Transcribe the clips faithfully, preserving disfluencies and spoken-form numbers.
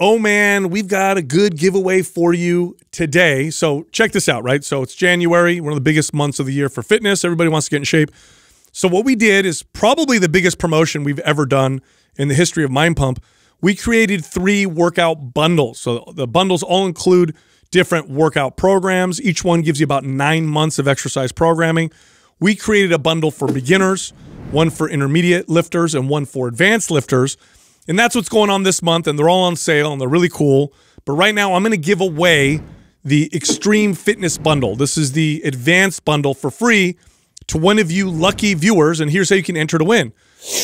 oh man, we've got a good giveaway for you today. So check this out, right? So it's January, one of the biggest months of the year for fitness. Everybody wants to get in shape. So what we did is probably the biggest promotion we've ever done in the history of Mind Pump. We created three workout bundles. So the bundles all include different workout programs. Each one gives you about nine months of exercise programming. We created a bundle for beginners, one for intermediate lifters, and one for advanced lifters. And that's what's going on this month, and they're all on sale, and they're really cool. But right now, I'm going to give away the Extreme Fitness Bundle. This is the advanced bundle for free to one of you lucky viewers, and here's how you can enter to win.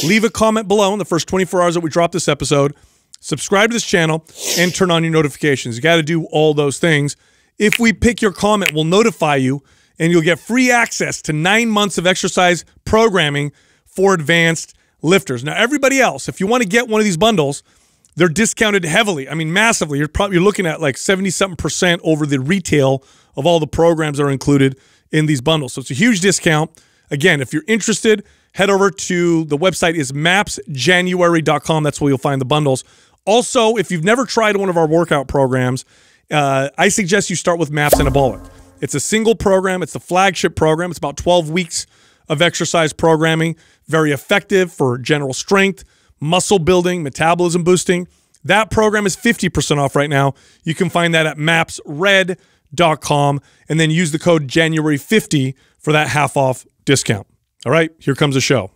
Leave a comment below in the first twenty-four hours that we drop this episode. Subscribe to this channel and turn on your notifications. You got to do all those things. If we pick your comment, we'll notify you, and you'll get free access to nine months of exercise programming for advanced lifters. Now, everybody else, if you want to get one of these bundles, they're discounted heavily. I mean, massively. You're probably you're looking at like seventy-something percent over the retail of all the programs that are included in these bundles. So it's a huge discount. Again, if you're interested, head over to the website is maps january dot com. That's where you'll find the bundles. Also, if you've never tried one of our workout programs, uh, I suggest you start with MAPS Anabolic. It's a single program. It's the flagship program. It's about twelve weeks of exercise programming. Very effective for general strength, muscle building, metabolism boosting. That program is fifty percent off right now. You can find that at maps red dot com and then use the code January fifty for that half off discount. All right, here comes the show.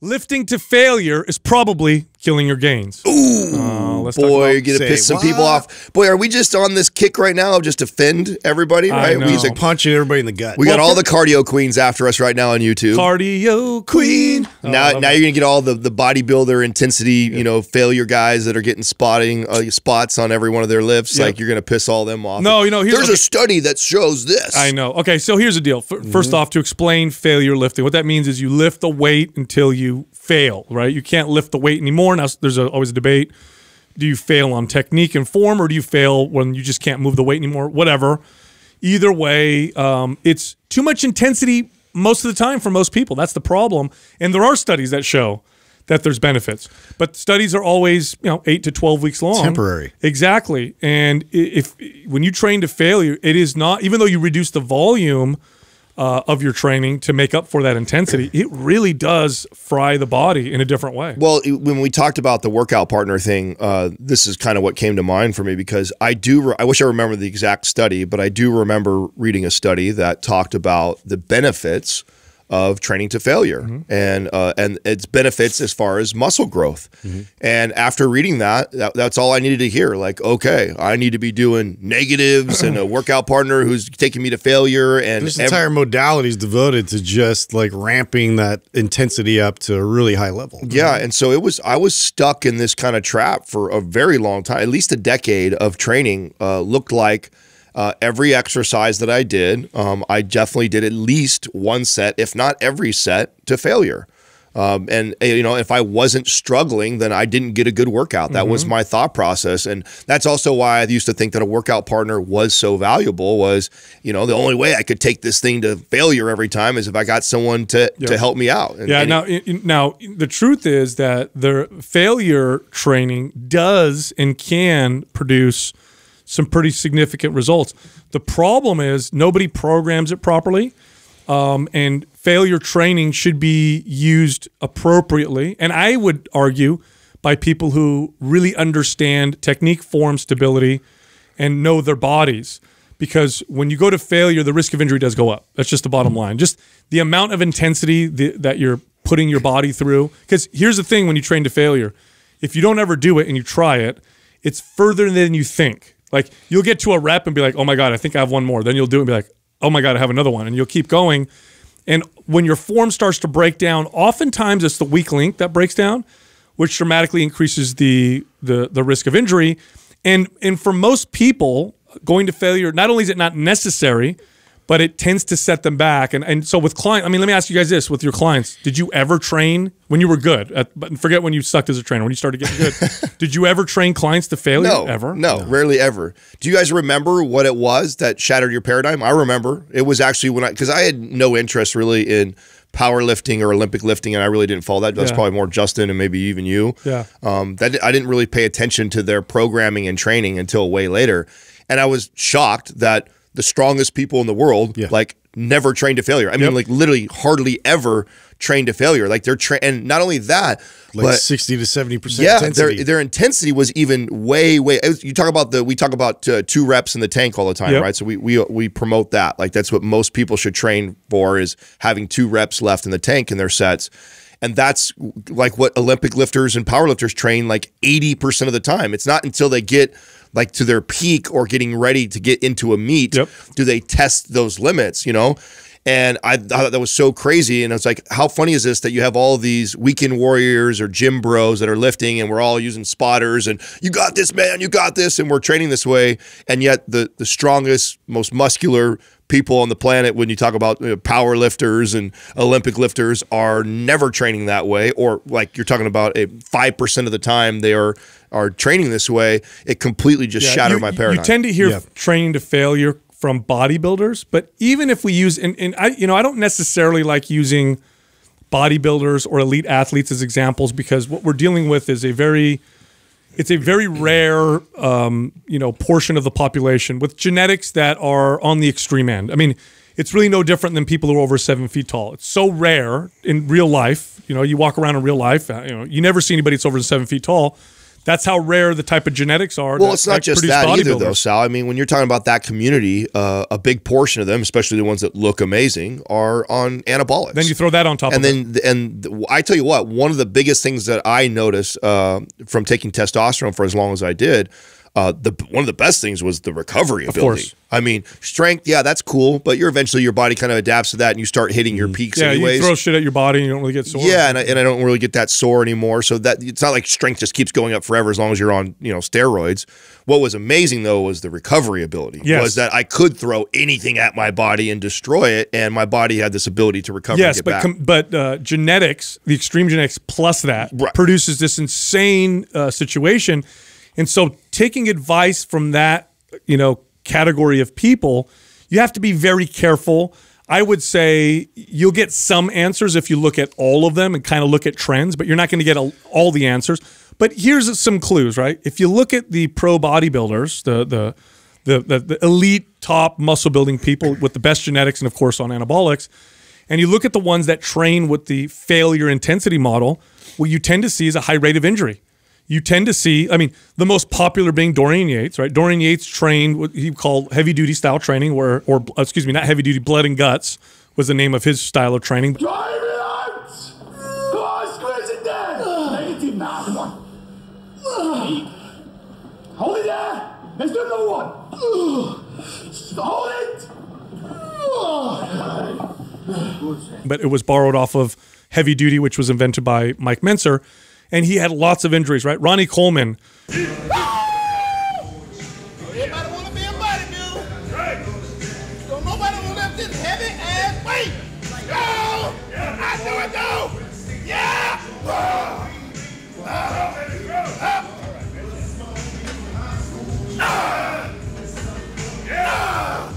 Lifting to failure is probably killing your gains. Ooh, uh, let's boy, you're going to piss some what? people off. Boy, are we just on this kick right now of just offend everybody? Right? I know. We just like punching everybody in the gut. We well, got all the cardio queens after us right now on YouTube. Cardio queen. Oh, now, now you're going to get all the the bodybuilder intensity, yeah. you know, failure guys that are getting spotting uh, spots on every one of their lifts. Yeah. Like you're going to piss all them off. No, you know, here's, there's okay. a study that shows this. I know. Okay, so here's the deal. First mm-hmm. off, to explain failure lifting, what that means is you lift the weight until you. You fail, right? You can't lift the weight anymore. Now, there's a, always a debate. Do you fail on technique and form, or do you fail when you just can't move the weight anymore? Whatever. Either way, um, it's too much intensity most of the time for most people. That's the problem. And there are studies that show that there's benefits. But studies are always, you know, eight to twelve weeks long. Temporary. Exactly. And if when you train to failure, it is not, even though you reduce the volume Uh, of your training to make up for that intensity, it really does fry the body in a different way. Well, when we talked about the workout partner thing, uh, this is kind of what came to mind for me because I do, I wish I remember the exact study, but I do remember reading a study that talked about the benefits of training to failure mm-hmm. and uh, and its benefits as far as muscle growth. Mm-hmm. And after reading that, that, that's all I needed to hear. Like, okay, I need to be doing negatives and a workout partner who's taking me to failure. And this entire modality is devoted to just like ramping that intensity up to a really high level. Yeah, and so it was. I was stuck in this kind of trap for a very long time, at least a decade of training uh, looked like Uh, every exercise that I did, um, I definitely did at least one set, if not every set, to failure. Um, and, you know, if I wasn't struggling, then I didn't get a good workout. That mm-hmm. was my thought process. And that's also why I used to think that a workout partner was so valuable was, you know, the only way I could take this thing to failure every time is if I got someone to, yep. to help me out. And, yeah. And now, it, now, the truth is that the failure training does and can produce some pretty significant results. The problem is nobody programs it properly, um, and failure training should be used appropriately. And I would argue by people who really understand technique, form, stability, and know their bodies. Because when you go to failure, the risk of injury does go up. That's just the bottom line. Just the amount of intensity the, that you're putting your body through. Because here's the thing when you train to failure. If you don't ever do it and you try it, it's further than you think. Like, you'll get to a rep and be like, oh, my God, I think I have one more. Then you'll do it and be like, oh, my God, I have another one. And you'll keep going. And when your form starts to break down, oftentimes it's the weak link that breaks down, which dramatically increases the the, the risk of injury. And, and for most people, going to failure, not only is it not necessary, but it tends to set them back. And, and so with clients, I mean, let me ask you guys this. With your clients, did you ever train when you were good? At, but forget when you sucked as a trainer, when you started getting good. Did you ever train clients to failure? No, ever? No, no, rarely ever. Do you guys remember what it was that shattered your paradigm? I remember. It was actually when I, because I had no interest really in powerlifting or Olympic lifting, and I really didn't follow that. That's yeah. probably more Justin and maybe even you. Yeah. Um, that I didn't really pay attention to their programming and training until way later. And I was shocked that the strongest people in the world, yeah. like, never trained to failure. I mean, yep. like, literally hardly ever trained to failure. Like, they're trained, and not only that, like but, sixty to seventy percent yeah, intensity. Their, their intensity was even way, way, was, you talk about the, we talk about uh, two reps in the tank all the time, yep. right? So we, we, we promote that. Like, that's what most people should train for, is having two reps left in the tank in their sets. And that's like what Olympic lifters and powerlifters train like eighty percent of the time. It's not until they get like to their peak or getting ready to get into a meet yep. do they test those limits, you know? And I, I thought that was so crazy. And I was like, how funny is this that you have all these weekend warriors or gym bros that are lifting, and we're all using spotters and you got this, man, you got this. And we're training this way. And yet the, the strongest, most muscular people on the planet, when you talk about you know, power lifters and Olympic lifters, are never training that way. Or like you're talking about a five percent of the time they are, are training this way. It completely just yeah, shattered you, my paradigm. You tend to hear yeah. training to failure from bodybuilders, but even if we use, and, and I, you know, I don't necessarily like using bodybuilders or elite athletes as examples, because what we're dealing with is a very, it's a very rare, um, you know, portion of the population with genetics that are on the extreme end. I mean, it's really no different than people who are over seven feet tall. It's so rare in real life. You know, you walk around in real life, you know, you never see anybody that's over seven feet tall. That's how rare the type of genetics are. Well, it's not just that either, though, Sal. I mean, when you're talking about that community, uh, a big portion of them, especially the ones that look amazing, are on anabolics. Then you throw that on top of it. And then, and I tell you what, one of the biggest things that I noticed uh, from taking testosterone for as long as I did, uh, the one of the best things was the recovery ability. Of course. I mean, strength, yeah, that's cool, but you're eventually your body kind of adapts to that, and you start hitting your peaks yeah, anyways. Yeah, you throw shit at your body, and you don't really get sore. Yeah, and I, and I don't really get that sore anymore. So that it's not like strength just keeps going up forever as long as you're on, you know, steroids. What was amazing though was the recovery ability. Yes. Was that I could throw anything at my body and destroy it, and my body had this ability to recover. Yes, and get but back. but uh, genetics, the extreme genetics plus that right. produces this insane uh, situation, and so taking advice from that, you know. category of people, you have to be very careful. I would say you'll get some answers if you look at all of them and kind of look at trends, but you're not going to get all the answers. But here's some clues, right? If you look at the pro bodybuilders, the the the, the, the elite top muscle building people with the best genetics and of course on anabolics, and you look at the ones that train with the failure intensity model, what you tend to see is a high rate of injury. You tend to see, I mean, the most popular being Dorian Yates, right? Dorian Yates trained what he called heavy-duty style training, where, or excuse me, not heavy-duty, blood and guts was the name of his style of training. Hold it there. Let's do another one. Hold it. But it was borrowed off of heavy duty, which was invented by Mike Mentzer. And he had lots of injuries, right? Ronnie Coleman. Everybody want to be a bodybuilder. Right. Don't nobody want to lift this heavy ass weight. Go! I do it though. Yeah! Up. Up. Ah. Yeah!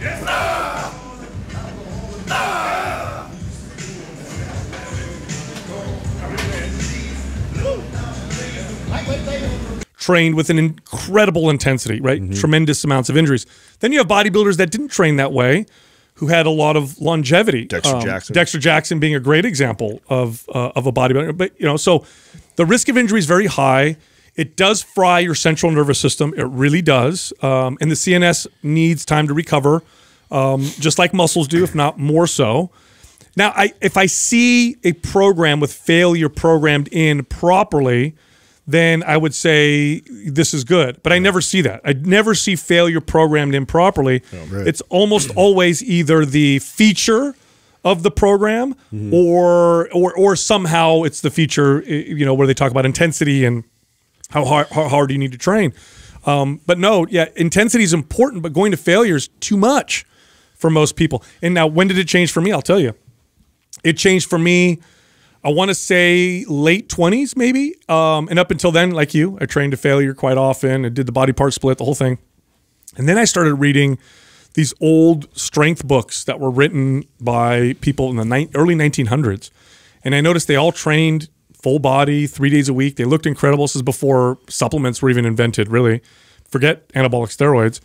Yes, ah. Ah. Trained with an incredible intensity, right? Mm-hmm. Tremendous amounts of injuries. Then you have bodybuilders that didn't train that way, who had a lot of longevity. Dexter um, Jackson. Dexter Jackson being a great example of uh, of a bodybuilder. But you know, so the risk of injury is very high. It does fry your central nervous system. It really does. Um, and the C N S needs time to recover, um, just like muscles do, if not more so. Now, I, if I see a program with failure programmed in properly, then I would say this is good. But I never see that. I never see failure programmed improperly. Oh, right. It's almost always either the feature of the program mm-hmm. or, or or somehow it's the feature, you know, where they talk about intensity and how hard, how hard you need to train. Um, but no, yeah, intensity is important, but going to failure is too much for most people. And now, when did it change for me? I'll tell you. It changed for me, I want to say late twenties maybe, um, and up until then, like you, I trained to failure quite often and did the body part split, the whole thing. And then I started reading these old strength books that were written by people in the early nineteen hundreds. And I noticed they all trained full body, three days a week. They looked incredible. This is before supplements were even invented, really. Forget anabolic steroids.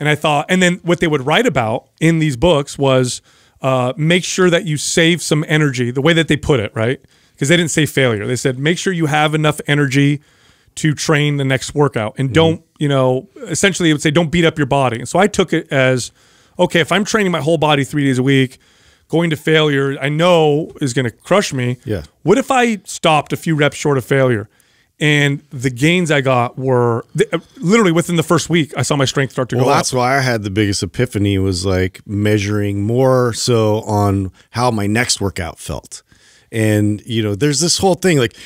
And I thought, and then what they would write about in these books was uh, make sure that you save some energy, the way that they put it, right? Because they didn't say failure. They said, make sure you have enough energy to train the next workout. And don't, mm-hmm. you know, essentially it would say, don't beat up your body. And so I took it as, okay, if I'm training my whole body three days a week, going to failure, I know is going to crush me. Yeah. What if I stopped a few reps short of failure? And the gains I got were literally within the first week. I saw my strength start to well, go up. Well, that's why I had the biggest epiphany, was like measuring more so on how my next workout felt. And, you know, there's this whole thing like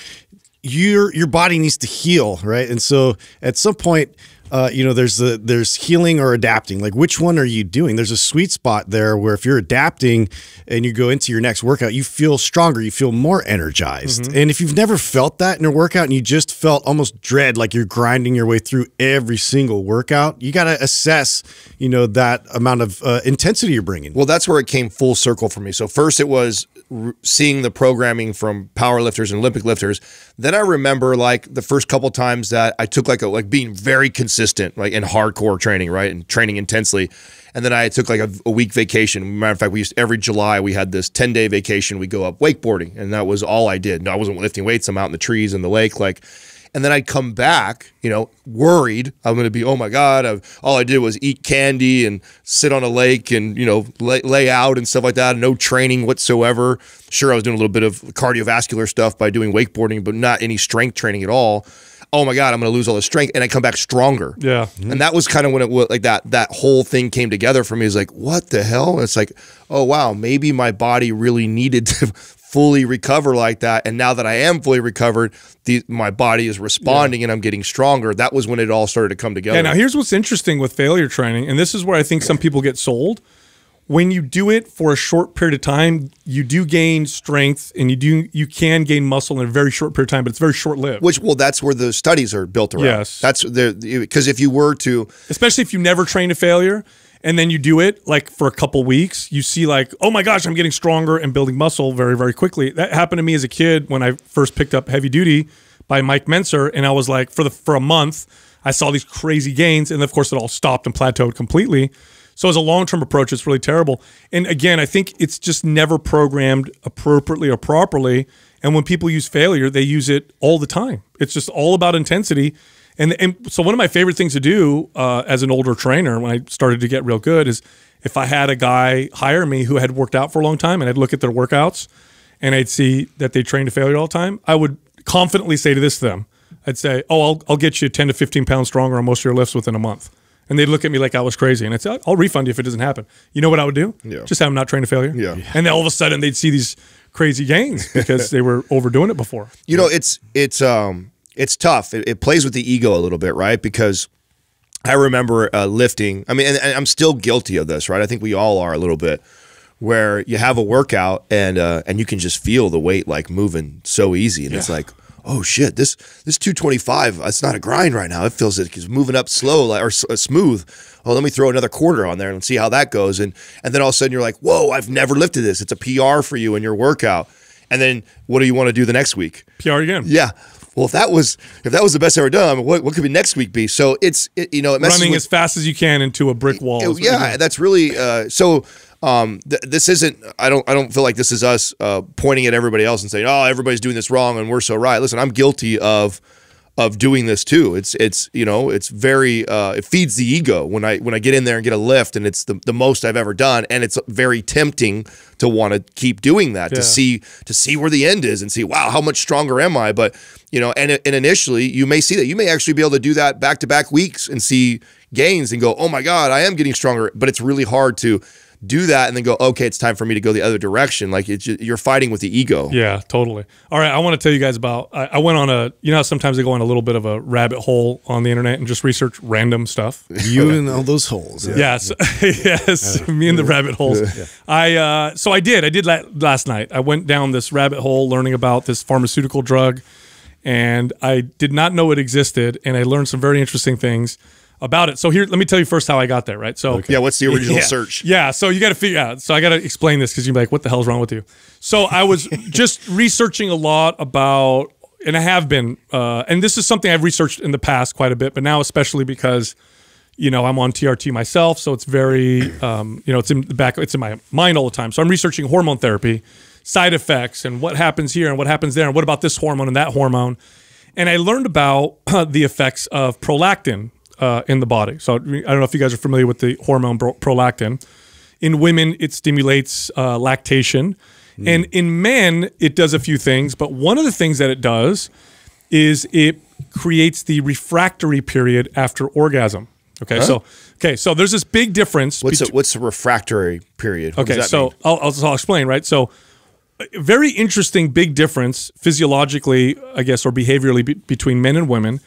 your your body needs to heal, right? And so at some point, uh, you know, there's the there's healing or adapting. Like, which one are you doing? There's a sweet spot there where if you're adapting and you go into your next workout, you feel stronger, you feel more energized. Mm-hmm. And if you've never felt that in a workout and you just felt almost dread, like you're grinding your way through every single workout, you got to assess, you know, that amount of uh, intensity you're bringing. Well, that's where it came full circle for me. So first it was seeing the programming from power lifters and Olympic lifters. Then I remember like the first couple times that I took like a, like being very consistent, like in hardcore training, right? And training intensely. And then I took like a, a week vacation. Matter of fact, we used every July, we had this ten day vacation. We go up wakeboarding, and that was all I did. No, I wasn't lifting weights. I'm out in the trees in the lake. Like, and then I'd come back, you know, worried. I'm going to be, oh my God, I've, all I did was eat candy and sit on a lake and, you know, lay, lay out and stuff like that. No training whatsoever. Sure, I was doing a little bit of cardiovascular stuff by doing wakeboarding, but not any strength training at all. Oh my God, I'm going to lose all the strength. And I come back stronger. Yeah. Mm-hmm. And that was kind of when it was like that, that whole thing came together for me. It's like, what the hell? And it's like, oh wow, maybe my body really needed to fully recover like that, and now that I am fully recovered, the, my body is responding, yeah. and I'm getting stronger. That was when it all started to come together. Yeah, now here's what's interesting with failure training, and this is where I think some people get sold. When you do it for a short period of time, you do gain strength, and you do you can gain muscle in a very short period of time, but it's very short-lived. Which, well, that's where the studies are built around. Yes, that's because if you were to, especially if you never train to failure, and then you do it like for a couple weeks, you see like, oh my gosh, I'm getting stronger and building muscle very, very quickly. That happened to me as a kid when I first picked up Heavy Duty by Mike Mentzer. And I was like, for the for a month, I saw these crazy gains. And of course, it all stopped and plateaued completely. So as a long-term approach, it's really terrible. And again, I think it's just never programmed appropriately or properly. And when people use failure, they use it all the time. It's just all about intensity. And, and so one of my favorite things to do uh, as an older trainer when I started to get real good is if I had a guy hire me who had worked out for a long time, and I'd look at their workouts and I'd see that they trained to failure all the time, I would confidently say to this to them, I'd say, oh, I'll, I'll get you ten to fifteen pounds stronger on most of your lifts within a month. And they'd look at me like I was crazy. And I'd say, I'll refund you if it doesn't happen. You know what I would do? Yeah. Just have them not train to failure. Yeah. Yeah. And then all of a sudden they'd see these crazy gains because they were overdoing it before. You know, it's it's um. It's tough. It, it plays with the ego a little bit, right? Because I remember uh, lifting. I mean, and, and I'm still guilty of this, right? I think we all are a little bit, where you have a workout and uh, and you can just feel the weight like moving so easy, and yeah. it's like, oh shit, this this two twenty-five, it's not a grind right now. It feels like it's moving up slow like, or uh, smooth. Oh, let me throw another quarter on there and see how that goes. And and then all of a sudden you're like, whoa, I've never lifted this. It's a P R for you in your workout. And then what do you want to do the next week? P R again. Yeah. Well, if that was if that was the best I've ever done, I mean, what, what could be next week be? So it's it, you know it messes running with, as fast as you can into a brick wall. It, yeah, that's really uh, so. Um, th this isn't. I don't. I don't feel like this is us uh, pointing at everybody else and saying, "Oh, everybody's doing this wrong and we're so right." Listen, I'm guilty of of doing this too. It's it's you know it's very uh, it feeds the ego when I when I get in there and get a lift and it's the the most I've ever done, and it's very tempting to want to keep doing that, yeah. to see to see where the end is and see, wow, how much stronger am I? But you know, and and initially you may see that you may actually be able to do that back to back weeks and see gains and go, oh my God, I am getting stronger. But it's really hard to do that and then go, okay, it's time for me to go the other direction. Like it's just, you're fighting with the ego. Yeah, totally. All right, I want to tell you guys about, I, I went on a, you know, sometimes I go on a little bit of a rabbit hole on the internet and just research random stuff. You and all those holes. Yeah. Yes, yeah. yes, uh, me and the rabbit holes. Yeah. I uh, so I did, I did la last night. I went down this rabbit hole learning about this pharmaceutical drug, and I did not know it existed, and I learned some very interesting things. about it. So here, let me tell you first how I got there, right? So okay. Yeah, what's the original yeah. search? Yeah, so you got to figure out. So I got to explain this because you're like, what the hell's wrong with you? So I was just researching a lot about, and I have been, uh, and this is something I've researched in the past quite a bit, but now especially because, you know, I'm on T R T myself, so it's very, um, you know, it's in the back, it's in my mind all the time. So I'm researching hormone therapy, side effects, and what happens here, and what happens there, and what about this hormone and that hormone. And I learned about uh, the effects of prolactin uh, in the body. So I don't know if you guys are familiar with the hormone pro prolactin. In women, it stimulates uh, lactation. Mm. And in men, it does a few things. But one of the things that it does is it creates the refractory period after orgasm. Okay, huh? so okay, so there's this big difference. What's a, what's a refractory period? What okay, so I'll, I'll, I'll explain, right? So a very interesting big difference physiologically, I guess, or behaviorally be, between men and women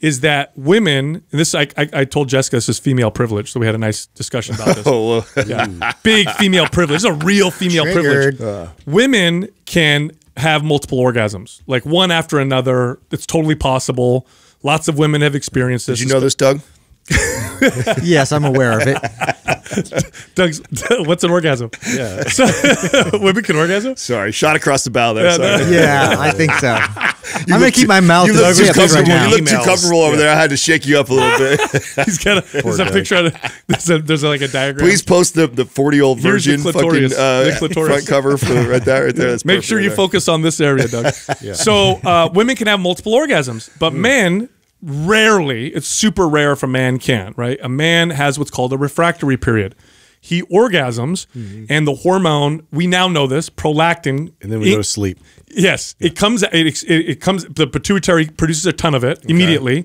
is that women, and this I, I, I told Jessica this is female privilege, so we had a nice discussion about this. Oh, yeah. Big female privilege. This is a real female Triggered. privilege. Uh. Women can have multiple orgasms, like one after another. It's totally possible. Lots of women have experienced this. Did you know this, Doug? Yes, I'm aware of it. Doug's, what's an orgasm? Yeah, so, women can orgasm. Sorry, shot across the bow there. Yeah, sorry. yeah I think so. You I'm gonna keep too, my mouth. You look too comfortable, right you look too comfortable over yeah. there. I had to shake you up a little bit. He's got a, there's a picture. Of, there's, a, there's like a diagram. Please post the the forty year old version fucking uh, front cover for right there. Right there. That's Make sure right you there. focus on this area, Doug. Yeah. So uh, women can have multiple orgasms, but mm. men. Rarely, it's super rare if a man can, right? A man has what's called a refractory period. He orgasms, mm-hmm. and the hormone, we now know this, prolactin. And then we it, go to sleep. Yes. Yeah. It comes, it, it, it comes, the pituitary produces a ton of it okay. immediately,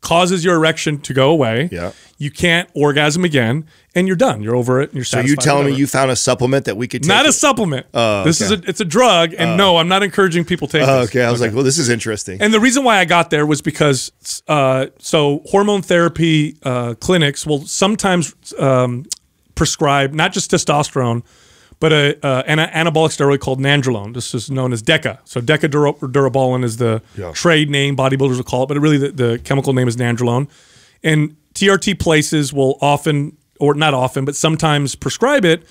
causes your erection to go away. Yeah. You can't orgasm again, and you're done. You're over it, and you're satisfied. So you telling me you found a supplement that we could take? Not a supplement. Uh, this okay. is a, it's a drug, and uh, no, I'm not encouraging people to take uh, this. Okay, I was okay. like, well, this is interesting. And the reason why I got there was because, uh, so hormone therapy uh, clinics will sometimes um, prescribe not just testosterone, but a, uh, an anabolic steroid called nandrolone. This is known as DECA. So decadurabolin is the yeah. trade name, bodybuilders will call it, but really the, the chemical name is nandrolone. And T R T places will often, or not often, but sometimes prescribe it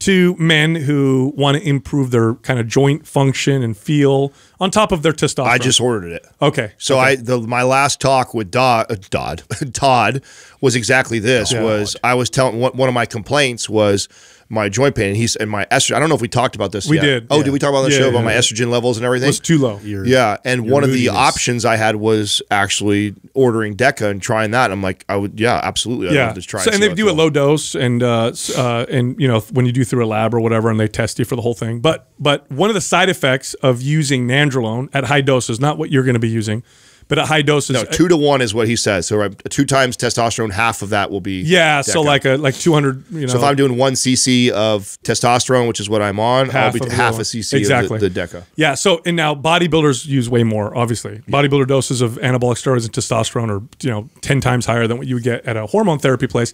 to men who want to improve their kind of joint function and feel on top of their testosterone. I just ordered it. Okay. So okay. I the, my last talk with Dodd, uh, Dodd, Todd was exactly this. Oh, was God. I was telling one, one of my complaints was my joint pain. And he's and my estrogen. I don't know if we talked about this. We yet. did. Oh, yeah. did we talk about the yeah, show yeah, about yeah. my estrogen levels and everything? It was too low. Your, yeah. And one moodiness. of the options I had was actually ordering DECA and trying that. I'm like, I would, yeah, absolutely. I'd yeah. love to try so, it. And so they do a low dose, and uh, uh, and you know when you do through a lab or whatever, and they test you for the whole thing. But but one of the side effects of using nandrolone at high doses, not what you're going to be using, but at high doses. No, two to one is what he says. So right, two times testosterone, half of that will be yeah, DECA. So like a like two hundred, you know. So if I'm doing one cc of testosterone, which is what I'm on, half I'll be half a cc exactly. of the, the DECA. Yeah, so and now bodybuilders use way more, obviously. Yeah. Bodybuilder doses of anabolic steroids and testosterone are, you know, ten times higher than what you would get at a hormone therapy place.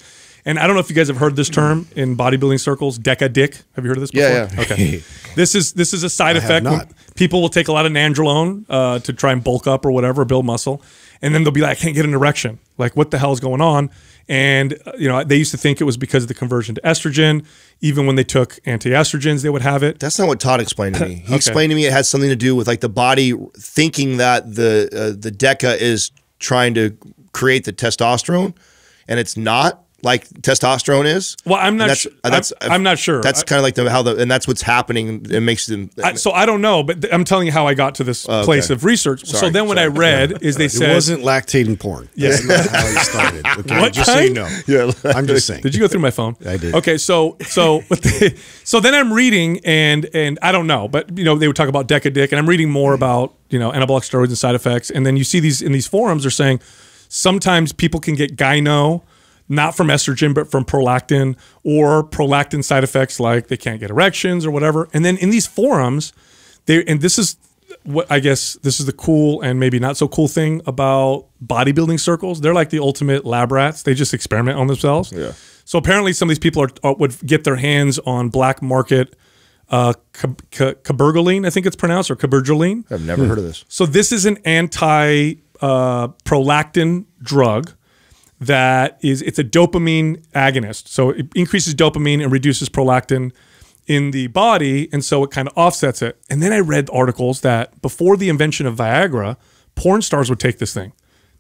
And I don't know if you guys have heard this term in bodybuilding circles, DECA dick. Have you heard of this before? Yeah, yeah. Okay. This is this is a side I effect. When people will take a lot of nandrolone uh, to try and bulk up or whatever, build muscle, and then they'll be like, I can't get an erection. Like, what the hell is going on? And uh, you know, they used to think it was because of the conversion to estrogen. Even when they took anti-estrogens, they would have it. That's not what Todd explained to me. He okay. explained to me it had something to do with like the body thinking that the uh, the DECA is trying to create the testosterone, and it's not. Like testosterone is. Well, I'm not. That's, sure. that's, I'm, I'm not sure. That's kind of like the, how the and that's what's happening. It makes them. I, so I don't know, but I'm telling you how I got to this uh, place okay. of research. Sorry, so then what sorry. I read yeah. is they it said it wasn't lactating porn. Yes, yeah. That's not how you started. Okay, what just kind? So you know. Yeah, I'm just saying. Did you go through my phone? I did. Okay, so so so then I'm reading and and I don't know, but you know they would talk about DECA dick, and I'm reading more mm. about you know anabolic steroids and side effects, and then you see these in these forums are saying sometimes people can get gyno. Not from estrogen, but from prolactin or prolactin side effects like they can't get erections or whatever. And then in these forums, they and this is what I guess this is the cool and maybe not so cool thing about bodybuilding circles. They're like the ultimate lab rats. They just experiment on themselves. Yeah. So apparently some of these people are, are would get their hands on black market uh, cabergoline, I think it's pronounced, or cabergoline. I've never hmm. heard of this. So this is an anti uh, prolactin drug that is, it's a dopamine agonist. So it increases dopamine and reduces prolactin in the body, and so it kind of offsets it. And then I read articles that before the invention of Viagra, porn stars would take this thing.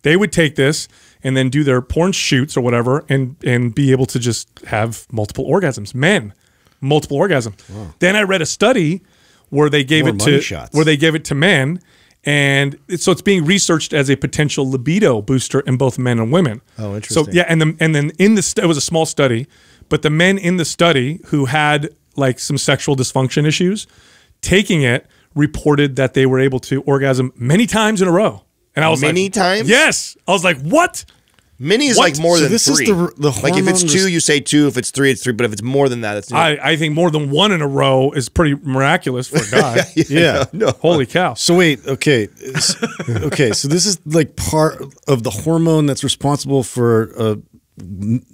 They would take this and then do their porn shoots or whatever and, and be able to just have multiple orgasms. Men, multiple orgasms. Wow. Then I read a study where they gave More it to shots. where they gave it to men, and it, so it's being researched as a potential libido booster in both men and women. Oh, interesting. So yeah, and then and then in the it was a small study, but the men in the study who had like some sexual dysfunction issues, taking it reported that they were able to orgasm many times in a row. And I was many like, times? Yes. I was like, what? Many is what? like more so than this three. Is the, the like if it's two, you say two. If it's three, it's three. But if it's more than that, it's new. I, I think more than one in a row is pretty miraculous for a guy. yeah. yeah. No. Holy cow. So wait, okay. okay, so this is like part of the hormone that's responsible for uh,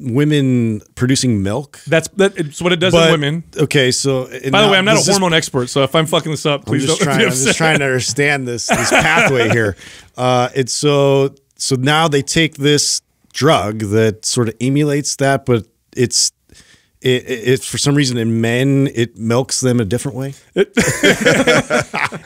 women producing milk? That's that, it's what it does but, in women. Okay, so... By now, the way, I'm not a hormone is, expert, so if I'm fucking this up, please I'm just don't... Trying, I'm just trying to understand this, this pathway here. Uh, and so, so now they take this... drug that sort of emulates that, but it's it, it, it for some reason in men it milks them a different way. It,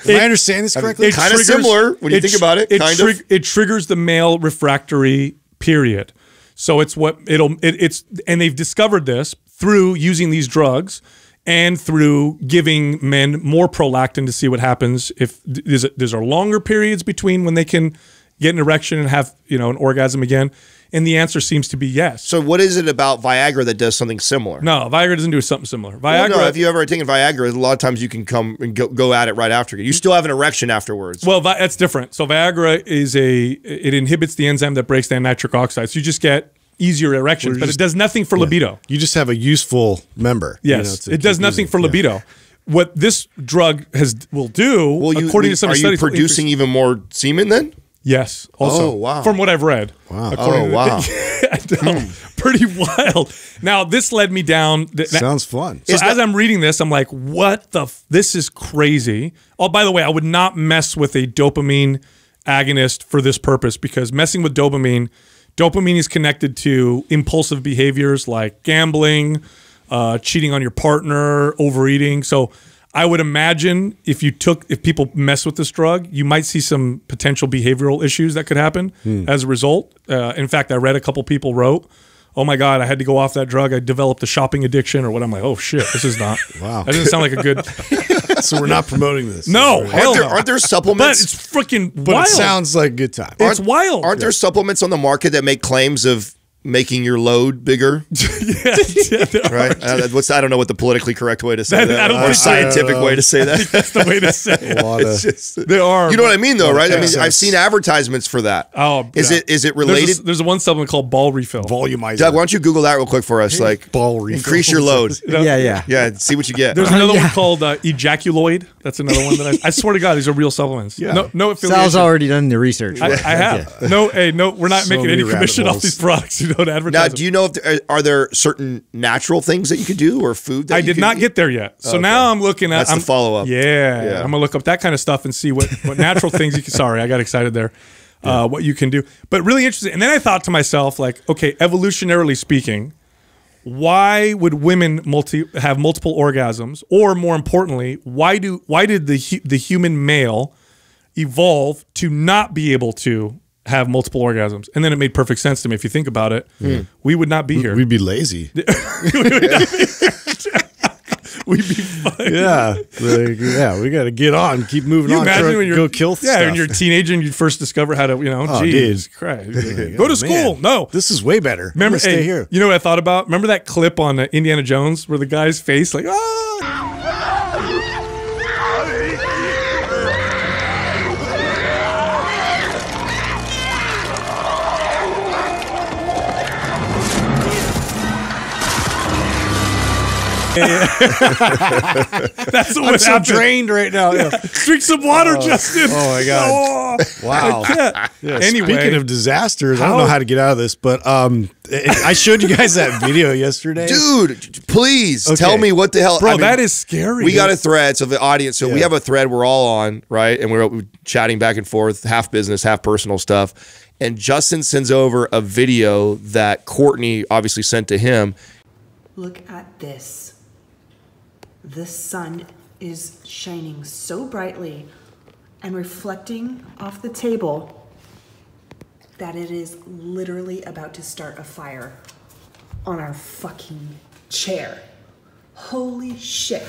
Am I understanding this correctly? I mean, kind of similar when you think about it. It, kind of. it triggers the male refractory period, so it's what it'll it, it's and they've discovered this through using these drugs and through giving men more prolactin to see what happens if there's there's are longer periods between when they can get an erection and have you know an orgasm again. And the answer seems to be yes. So what is it about Viagra that does something similar? No, Viagra doesn't do something similar. Viagra. Well, no, if you ever taken Viagra, a lot of times you can come and go, go at it right after. You still have an erection afterwards. Well, that's different. So Viagra is a, it inhibits the enzyme that breaks down nitric oxide. So you just get easier erections, but just, it does nothing for yeah. libido. You just have a useful member. Yes, you know, it does nothing for yeah. libido. What this drug has will do, well, you, according we, to some studies- Are you studies, producing even more semen then? Yes. Also, oh, wow. From what I've read. Wow. Oh, wow. mm. Pretty wild. Now, this led me down. Sounds fun. So as I'm reading this, I'm like, what the? F this is crazy. Oh, by the way, I would not mess with a dopamine agonist for this purpose because messing with dopamine, dopamine is connected to impulsive behaviors like gambling, uh, cheating on your partner, overeating. So I would imagine if you took, if people mess with this drug, you might see some potential behavioral issues that could happen hmm. as a result. Uh, in fact, I read a couple people wrote, oh my God, I had to go off that drug. I developed a shopping addiction or what. I'm like, oh shit, this is not, wow. that doesn't sound like a good. So we're not promoting this. No, right? hell aren't, there, no. aren't there supplements? But it's freaking wild. But it sounds like a good time. It's aren't, wild. Aren't yeah. there supplements on the market that make claims of making your load bigger, yeah, yeah, right? Uh, what's I don't know what the politically correct way to say that, that. I don't or scientific way to say that. I think that's the way to say it. It's just, there are, you know what I mean, though, right? I mean, I've seen advertisements for that. Oh, is yeah. it is it related? There's, a, there's one supplement called Ball Refill. Volumizer. Doug, why don't you Google that real quick for us? Like Ball Refill. Increase your load. you know? Yeah, yeah, yeah. See what you get. There's another yeah. one called uh, Ejaculoid. That's another one that I, I swear to God, these are real supplements. Yeah. No, no affiliation. Sal's already done the research. I, I have. Yeah. No, hey, no, we're not so making any commission off these products. You know. Now, do you know if there, are there certain natural things that you could do or food? That I you did not eat? get there yet, so okay. now I'm looking at. That's I'm, the follow up. Yeah, yeah, I'm gonna look up that kind of stuff and see what what natural things you can. Sorry, I got excited there. Yeah. Uh, what you can do, but really interesting. And then I thought to myself, like, okay, evolutionarily speaking, why would women multi have multiple orgasms, or more importantly, why do why did the hu the human male evolve to not be able to have multiple orgasms? And then it made perfect sense to me. If you think about it, mm. we would not be we'd, here. We'd be lazy. we would yeah. not be here. We'd be fine. Yeah. Like, yeah, we got to get on, keep moving you on, imagine when you're, go kill yeah, stuff. Yeah, when you're a teenager and you first discover how to, you know, oh, geez, Christ. Like, go to school. Man, no. This is way better. Remember, stay hey, here. You know what I thought about? Remember that clip on uh, Indiana Jones where the guy's face like, ah! That's what I'm so happened. drained right now. Yeah. Yeah. Drink some water, oh, Justin. Oh my God! Oh, wow. Yeah, anyway, speaking of disasters, how? I don't know how to get out of this, but um, I showed you guys that video yesterday, dude. Please okay. tell me what the hell, bro. I mean, that is scary. We got a thread, so the audience. So yeah. we have a thread we're all on, right? And we're chatting back and forth, half business, half personal stuff. And Justin sends over a video that Courtney obviously sent to him. Look at this. The sun is shining so brightly and reflecting off the table that it is literally about to start a fire on our fucking chair. Holy shit.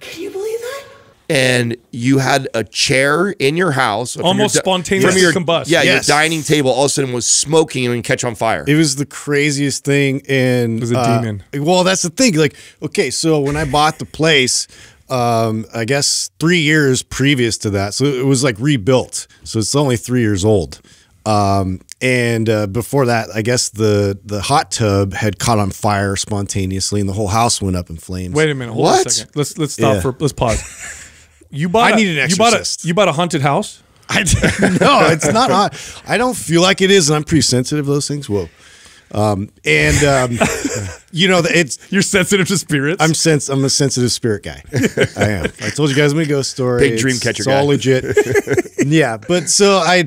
Can you believe that? And you had a chair in your house. Almost your spontaneously yes. combust. Yeah, yes. Your dining table all of a sudden was smoking and catch on fire. It was the craziest thing. In, it was a uh, demon. Well, that's the thing. Like, okay, so when I bought the place, um, I guess three years previous to that, so it was like rebuilt. So it's only three years old. Um, and uh, before that, I guess the, the hot tub had caught on fire spontaneously and the whole house went up in flames. Wait a minute. Hold what? On a second. Let's, let's stop yeah. for, let's pause. You bought I need an exorcist. You bought a, you bought a haunted house? I did. No, it's not hot. I don't feel like it is, and I'm pretty sensitive to those things. Whoa. Um, and, um, you know, it's... You're sensitive to spirits? I'm sense. I'm a sensitive spirit guy. I am. I told you guys my ghost story. Big dream catcher guy. It's all legit. Yeah, but so I...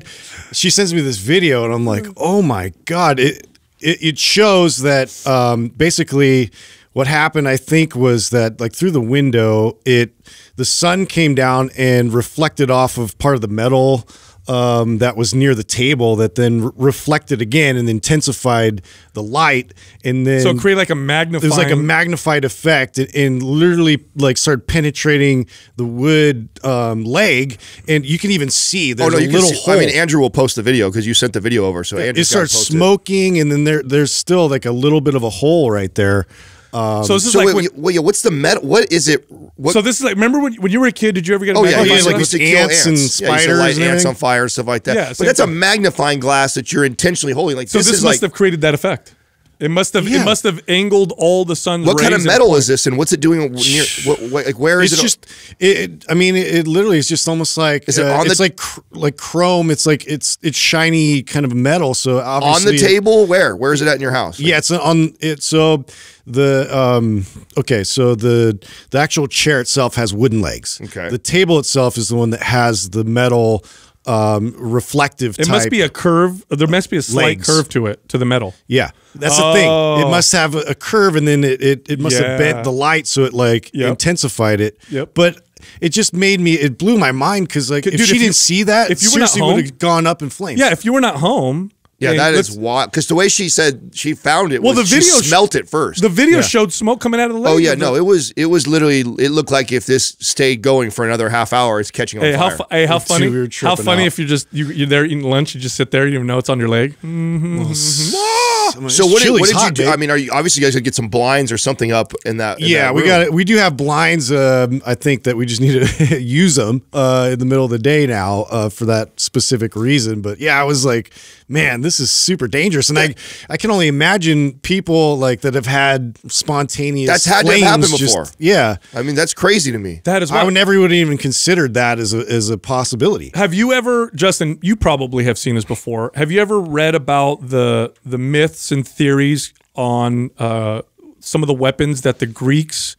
She sends me this video, and I'm like, oh, my God. It, it, it shows that um, basically... What happened, I think, was that like through the window, it the sun came down and reflected off of part of the metal um, that was near the table that then re reflected again and intensified the light. And then- So it created like a magnified- It was like a magnified effect and, and literally like started penetrating the wood um, leg. And you can even see there's oh, no, a you little can see, hole. I mean, Andrew will post the video because you sent the video over. So Andrew's It starts smoking it. And then there, there's still like a little bit of a hole right there. Um, so this is so like wait, when, wait, what's the metal? What is it? What? So this is like. Remember when when you were a kid? Did you ever get? A oh magnifying yeah, glass? Like used to kill ants, ants and spiders, yeah, light and ants on fire, stuff like that. Yeah, but that's thing. A magnifying glass that you're intentionally holding. Like so, this, this is must like, have created that effect. It must have. Yeah. It must have angled all the sun's What rays kind of metal is this, and what's it doing near? What, what, like where is it's it? Just, it, I mean, it, it literally is just almost like is it uh, on it's the, like cr like chrome. It's like it's it's shiny kind of metal. So obviously on the table, it, where where is it at in your house? Like, yeah, it's on it. So. The um okay, so the the actual chair itself has wooden legs. Okay, the table itself is the one that has the metal um reflective. It type must be a curve. There must be a slight legs. curve to it to the metal. Yeah, that's oh. the thing. It must have a curve, and then it it, it must yeah. have bent the light, so it like yep. intensified it. Yep, but. It just made me, it blew my mind because, like, Dude, if she if didn't you, see that, if you seriously would have gone up in flames. Yeah, if you were not home. Yeah, that is wild. Because the way she said she found it, well, was the video she smelt it first. The video yeah. showed smoke coming out of the lake. Oh yeah, no, it was it was literally. It looked like if this stayed going for another half hour, it's catching on hey, fire. How, hey, how funny! We how funny out. If you're just you, you're there eating lunch, you just sit there, you don't even know it's on your leg. Mm-hmm. Well, mm-hmm. So what did, what did hot, you do? Babe. I mean, are you obviously you guys could get some blinds or something up in that? In yeah, that we got it. We do have blinds. Um, I think that we just need to use them uh, in the middle of the day now uh, for that specific reason. But yeah, I was like, man, this. This is super dangerous, and yeah. I I can only imagine people like that have had spontaneous that's had to happen before. Just, yeah, I mean that's crazy to me. That is, I would never would have even considered that as a as a possibility. Have you ever, Justin? You probably have seen this before. Have you ever read about the the myths and theories on uh, some of the weapons that the Greeks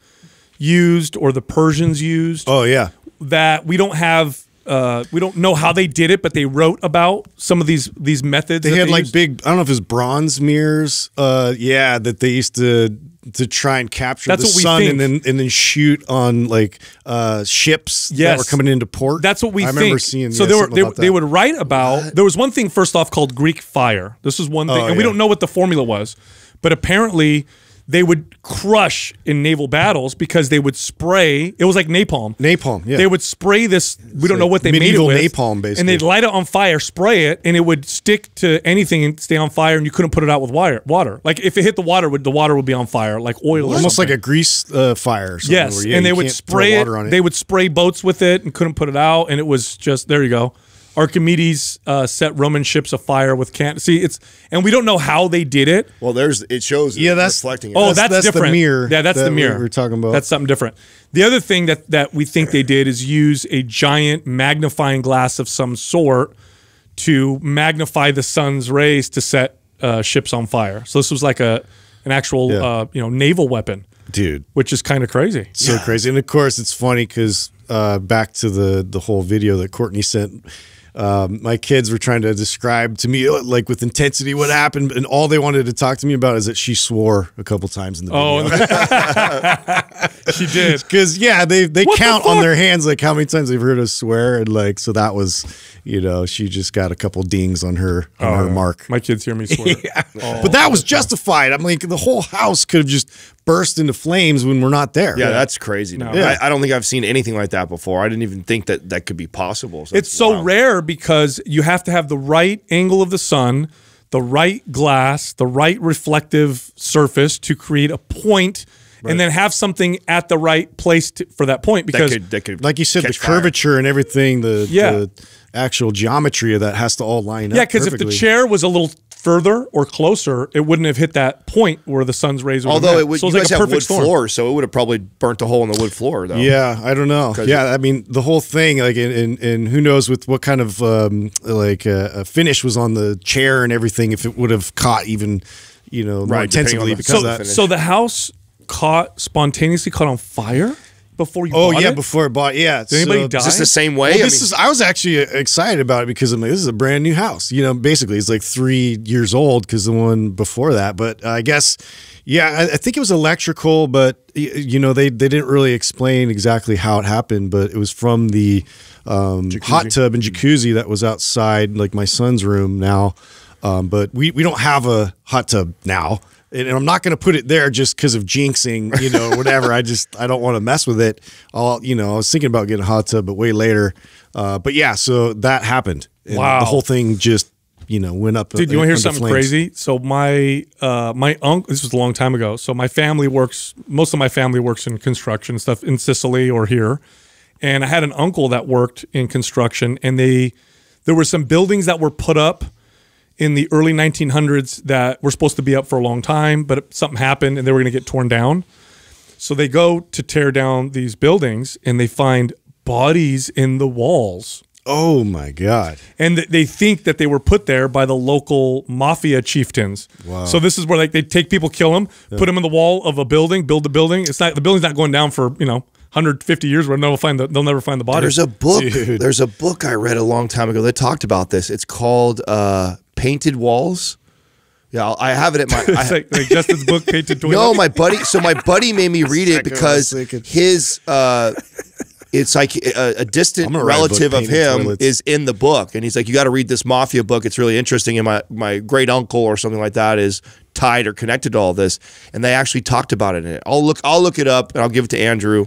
used or the Persians used? Oh yeah, that we don't have. Uh, we don't know how they did it, but they wrote about some of these these methods. They had they like used. big, I don't know if it's bronze mirrors. Uh, yeah, that they used to to try and capture That's the what we sun think. and then and then shoot on like uh, ships yes. that were coming into port. That's what we. I think. remember seeing. So yeah, they were they, they would write about. What? There was one thing first off called Greek Fire. This is one thing, oh, and yeah. we don't know what the formula was, but apparently. They would crush in naval battles because they would spray. It was like napalm. Napalm, yeah. They would spray this. We it's don't like know what they made it with. Medieval napalm, basically. And they'd light it on fire, spray it, and it would stick to anything and stay on fire, and you couldn't put it out with wire, water. Like, if it hit the water, the water would be on fire, like oil what? Or Almost something. like a grease uh, fire. Or something yes, where, yeah, and they would spray it, it. They would spray boats with it and couldn't put it out, and it was just, there you go. Archimedes uh, set Roman ships afire with can. See, it's and we don't know how they did it. Well, there's it shows. Yeah, that's reflecting. Oh, that's, that's, that's different. The mirror yeah, that's that the mirror we we're talking about. That's something different. The other thing that that we think they did is use a giant magnifying glass of some sort to magnify the sun's rays to set uh, ships on fire. So this was like a an actual yeah. uh, you know naval weapon, dude, which is kind of crazy. So yeah. crazy, and of course it's funny because uh, back to the the whole video that Courtney sent. Um, my kids were trying to describe to me, like with intensity, what happened, and all they wanted to talk to me about is that she swore a couple times in the video. Oh, she did. Because yeah, they they what count the on their hands like how many times they've heard us swear, and like so that was, you know, she just got a couple dings on her on oh, her yeah. mark. My kids hear me swear, yeah. oh, but that was justified. I'm like, the whole house could have just burst into flames when we're not there. Yeah, yeah. That's crazy. No. Yeah. I, I don't think I've seen anything like that before. I didn't even think that that could be possible. So it's so wild. Rare. Because you have to have the right angle of the sun, the right glass, the right reflective surface to create a point, right. and then have something at the right place to, for that point. Because, that could, that could like you said, the curvature fire. and everything, the, yeah. the actual geometry of that has to all line up. Yeah, because if the chair was a little further or closer, it wouldn't have hit that point where the sun's rays would Although have it would, so it was you like guys a have wood storm. floor, so it would have probably burnt a hole in the wood floor, though. Yeah, I don't know. Yeah, I mean, the whole thing, like, and and who knows with what kind of um, like uh, finish was on the chair and everything, if it would have caught even, you know, more right, intensively because so, of that. Finish. So the house caught spontaneously caught on fire. Before you oh bought yeah, it? before I bought yeah. Did anybody so, die? Is this the same way? Well, I, this mean, is, I was actually excited about it because I'm like, this is a brand new house. You know, basically it's like three years old because the one before that. But I guess, yeah, I, I think it was electrical, but you know they they didn't really explain exactly how it happened. But it was from the um, hot tub and jacuzzi that was outside, like my son's room now. Um, but we we don't have a hot tub now. And I'm not going to put it there just because of jinxing, you know, whatever. I just, I don't want to mess with it. I'll, you know, I was thinking about getting a hot tub, but way later. Uh, but yeah, so that happened. And wow. The whole thing just, you know, went up. Dude, a, you want to hear something flames. crazy? So my, uh, my uncle, this was a long time ago. So my family works, most of my family works in construction stuff in Sicily or here. And I had an uncle that worked in construction, and they, there were some buildings that were put up in the early nineteen hundreds that were supposed to be up for a long time, but something happened and they were going to get torn down. So they go to tear down these buildings and they find bodies in the walls. Oh my God. And th they think that they were put there by the local mafia chieftains. Wow. So this is where like they take people, kill them, yeah. put them in the wall of a building, build the building. It's not, the building's not going down for, you know, one hundred fifty years where they'll find the, they'll never find the body. There's a book. Dude. There's a book I read a long time ago that talked about this. It's called uh, Painted Walls. Yeah, I'll, I have it at my. I, like, like Justin's book, Painted Toilet. No, my buddy. So my buddy made me read it because his. Uh, It's like a, a distant relative of him toilets. is in the book. And he's like, you got to read this mafia book. It's really interesting. And my, my great uncle or something like that is tied or connected to all this. And they actually talked about it in it. I'll look, I'll look it up and I'll give it to Andrew.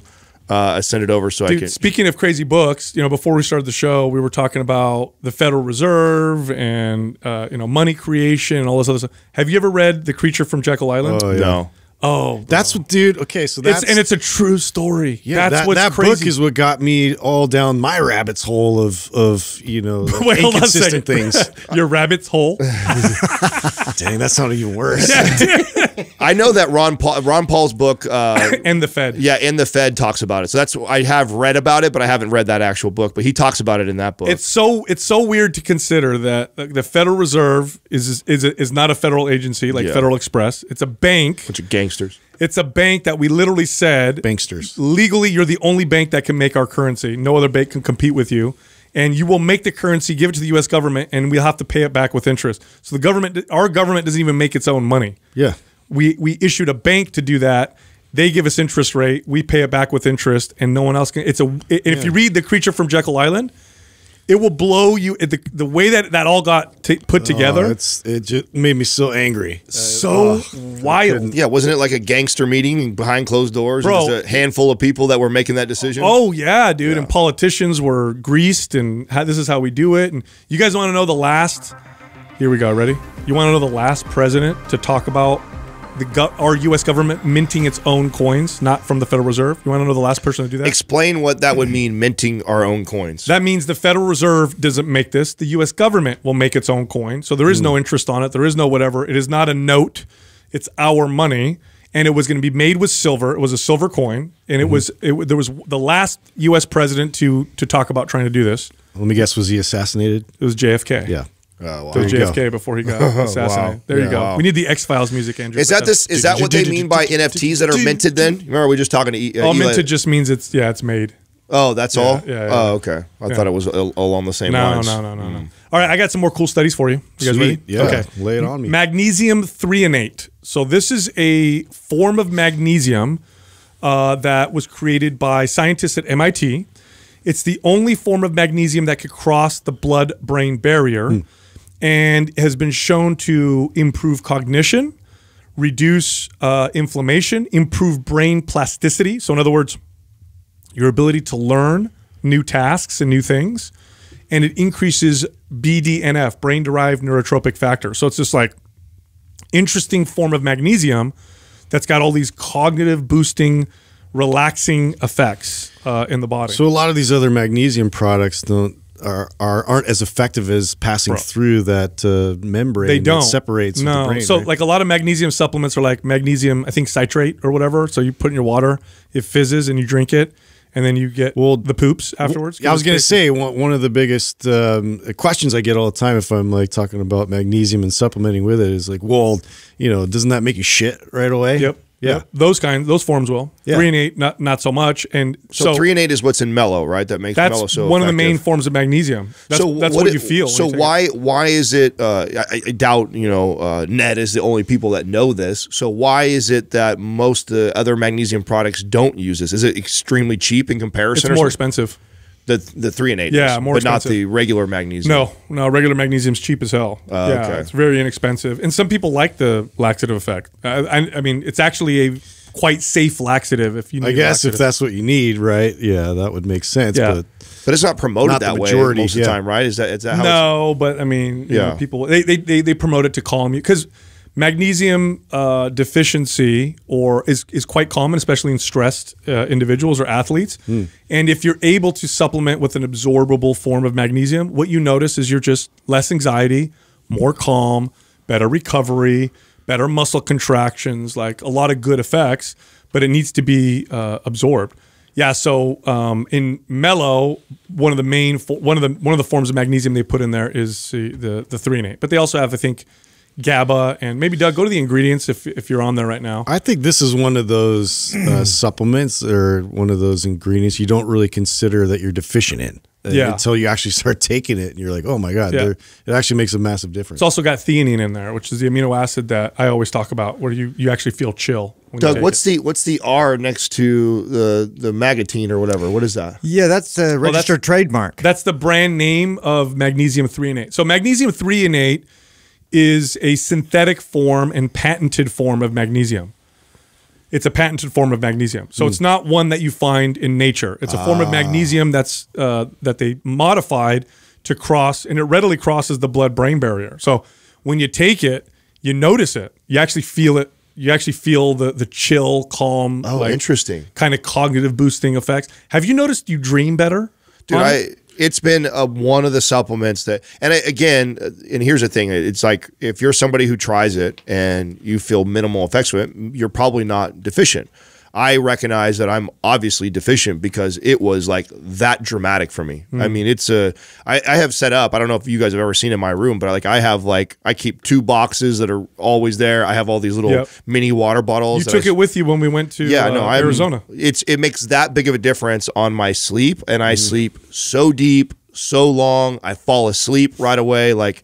Uh, I send it over so Dude, I can. Speaking of crazy books, you know, before we started the show, we were talking about the Federal Reserve and, uh, you know, money creation and all this other stuff. Have you ever read The Creature from Jekyll Island? Oh, yeah. No. Oh, bro. That's what, dude. Okay, so that's it's, and it's a true story. Yeah, that's that, what's that crazy. book is what got me all down my rabbit's hole of of you know Wait, inconsistent things. Your rabbit's hole. Dang, that sounded even worse. Yeah, I know that Ron Paul, Ron Paul's book, uh, and the Fed. Yeah, and the Fed talks about it. So that's I have read about it, but I haven't read that actual book. But he talks about it in that book. It's so it's so weird to consider that the Federal Reserve is is is not a federal agency like yeah. Federal Express. It's a bank. Which again. Banksters. It's a bank that we literally said banksters. Legally, you're the only bank that can make our currency. No other bank can compete with you. And you will make the currency, give it to the U S government, and we'll have to pay it back with interest. So the government, our government doesn't even make its own money. Yeah. We we issued a bank to do that. They give us interest rate. We pay it back with interest, and no one else can. It's a. It, yeah. If you read The Creature from Jekyll Island, it will blow you. The, the way that that all got t put together, oh, it's, it just made me so angry, so oh, wild. Yeah, wasn't it like a gangster meeting behind closed doors? Bro, and there's a handful of people that were making that decision. Oh yeah, dude, yeah. And politicians were greased, and how, this is how we do it. And you guys want to know the last? Here we go. Ready? You want to know the last president to talk about the our U S government minting its own coins, not from the Federal Reserve? You want to know the last person to do that? Explain what that would mean, minting our own coins. That means the Federal Reserve doesn't make this. The U S government will make its own coin. So there is mm. no interest on it. There is no whatever. It is not a note. It's our money. And it was going to be made with silver. It was a silver coin. And it mm. was it, there was the last U S president to, to talk about trying to do this. Let me guess, was he assassinated? It was J F K. Yeah. Oh, wow. So J F K before he got assassinated. Wow. There yeah. you go. Wow. We need the X-Files music, Andrew. Is that this? Is that what they mean by N F Ts that are minted? Then remember, we were just talking to E. Uh, oh, minted just means it's yeah, it's made. Oh, that's yeah, all? Yeah, yeah, oh, okay. I yeah. thought it was along the same no, lines. No, no, no, no, mm. no. All right, I got some more cool studies for you. You guys ready? Yeah, okay. Lay it on me. Magnesium threonate. So this is a form of magnesium uh, that was created by scientists at M I T. It's the only form of magnesium that could cross the blood-brain barrier mm. and has been shown to improve cognition, reduce uh, inflammation, improve brain plasticity. So in other words, your ability to learn new tasks and new things, and it increases B D N F, brain-derived neurotropic factor. So it's just like interesting form of magnesium that's got all these cognitive boosting, relaxing effects uh, in the body. So a lot of these other magnesium products don't are, are aren't as effective as passing Bro. through that uh, membrane. They don't that separates no. the brain. So right? like a lot of magnesium supplements are like magnesium, I think citrate or whatever. So you put in your water, it fizzes, and you drink it. And then you get well, the poops afterwards? I was going to say, one of the biggest um, questions I get all the time if I'm like talking about magnesium and supplementing with it is like, well, you know, doesn't that make you shit right away? Yep. Yeah. Yep. Those kinds, those forms will. Yeah. Threonate, not not so much. And so, so threonate is what's in mellow, right? That makes that's mellow so one effective. Of the main forms of magnesium. That's, so that's what, what it, you feel. So you why why is it? Uh, I, I doubt you know uh, Ned is the only people that know this. So why is it that most uh, other magnesium products don't use this? Is it extremely cheap in comparison? It's more expensive. The the threonate, yeah, is, more but expensive. Not the regular magnesium. No, no, regular magnesium's cheap as hell. Uh, yeah, okay. It's very inexpensive, and some people like the laxative effect. I, I, I mean, it's actually a quite safe laxative if you need. I guess laxative. If that's what you need, right? Yeah, that would make sense. Yeah. but but it's not promoted not that majority, way most yeah. of the time, right? Is that is that how? No, it's, but I mean, yeah, you know, people they, they they they promote it to calm you because magnesium uh, deficiency or is, is quite common, especially in stressed uh, individuals or athletes. Mm. And if you're able to supplement with an absorbable form of magnesium, what you notice is you're just less anxiety, more calm, better recovery, better muscle contractions, like a lot of good effects, but it needs to be uh, absorbed. Yeah, so um, in mellow, one of the main one of the one of the forms of magnesium they put in there is the the, the threonate. But they also have, I think, GABA, and maybe, Doug, go to the ingredients if, if you're on there right now. I think this is one of those uh, supplements or one of those ingredients you don't really consider that you're deficient in uh, yeah. until you actually start taking it, and you're like, oh, my God, yeah. it actually makes a massive difference. It's also got theanine in there, which is the amino acid that I always talk about where you, you actually feel chill. Doug, what's it. the what's the R next to the the magnetine or whatever? What is that? Yeah, that's a registered well, that's, trademark. That's the brand name of magnesium threonate. So magnesium threonate is a synthetic form and patented form of magnesium. It's a patented form of magnesium. So mm. it's not one that you find in nature. It's a ah. form of magnesium that's uh, that they modified to cross, and it readily crosses the blood-brain barrier. So when you take it, you notice it. You actually feel it. You actually feel the the chill, calm, oh, like, interesting kind of cognitive boosting effects. Have you noticed you dream better? Dude, I... It? It's been uh, one of the supplements that, and again, and here's the thing, it's like if you're somebody who tries it and you feel minimal effects with it, you're probably not deficient. I recognize that I'm obviously deficient because it was like that dramatic for me. Mm. I mean, it's a, I, I have set up, I don't know if you guys have ever seen in my room, but like I have like, I keep two boxes that are always there. I have all these little yep. mini water bottles. You that took I, it with you when we went to yeah, uh, no, Arizona. It's, it makes that big of a difference on my sleep, and I mm. sleep so deep, so long. I fall asleep right away. Like,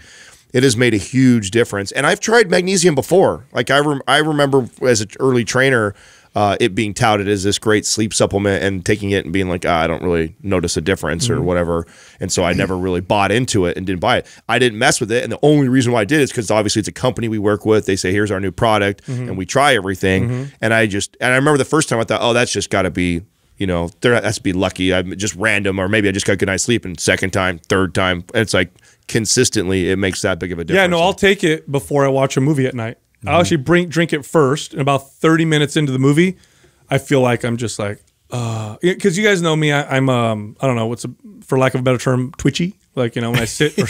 it has made a huge difference. And I've tried magnesium before. Like I, rem I remember as an early trainer, Uh, it being touted as this great sleep supplement and taking it and being like, ah, I don't really notice a difference or mm-hmm. whatever. And so I never really bought into it and didn't buy it. I didn't mess with it. And the only reason why I did is because obviously it's a company we work with. They say, here's our new product mm-hmm. and we try everything. Mm-hmm. And I just, and I remember the first time I thought, oh, that's just got to be, you know, there has to be lucky. I'm just random, or maybe I just got a good night's sleep. And second time, third time, and it's like consistently, it makes that big of a difference. Yeah, no, I'll take it before I watch a movie at night. I'll actually bring, drink it first, and about thirty minutes into the movie, I feel like I'm just like, uh, because you guys know me, I, I'm, um, I don't know, what's a, for lack of a better term, twitchy. Like, you know, when I sit or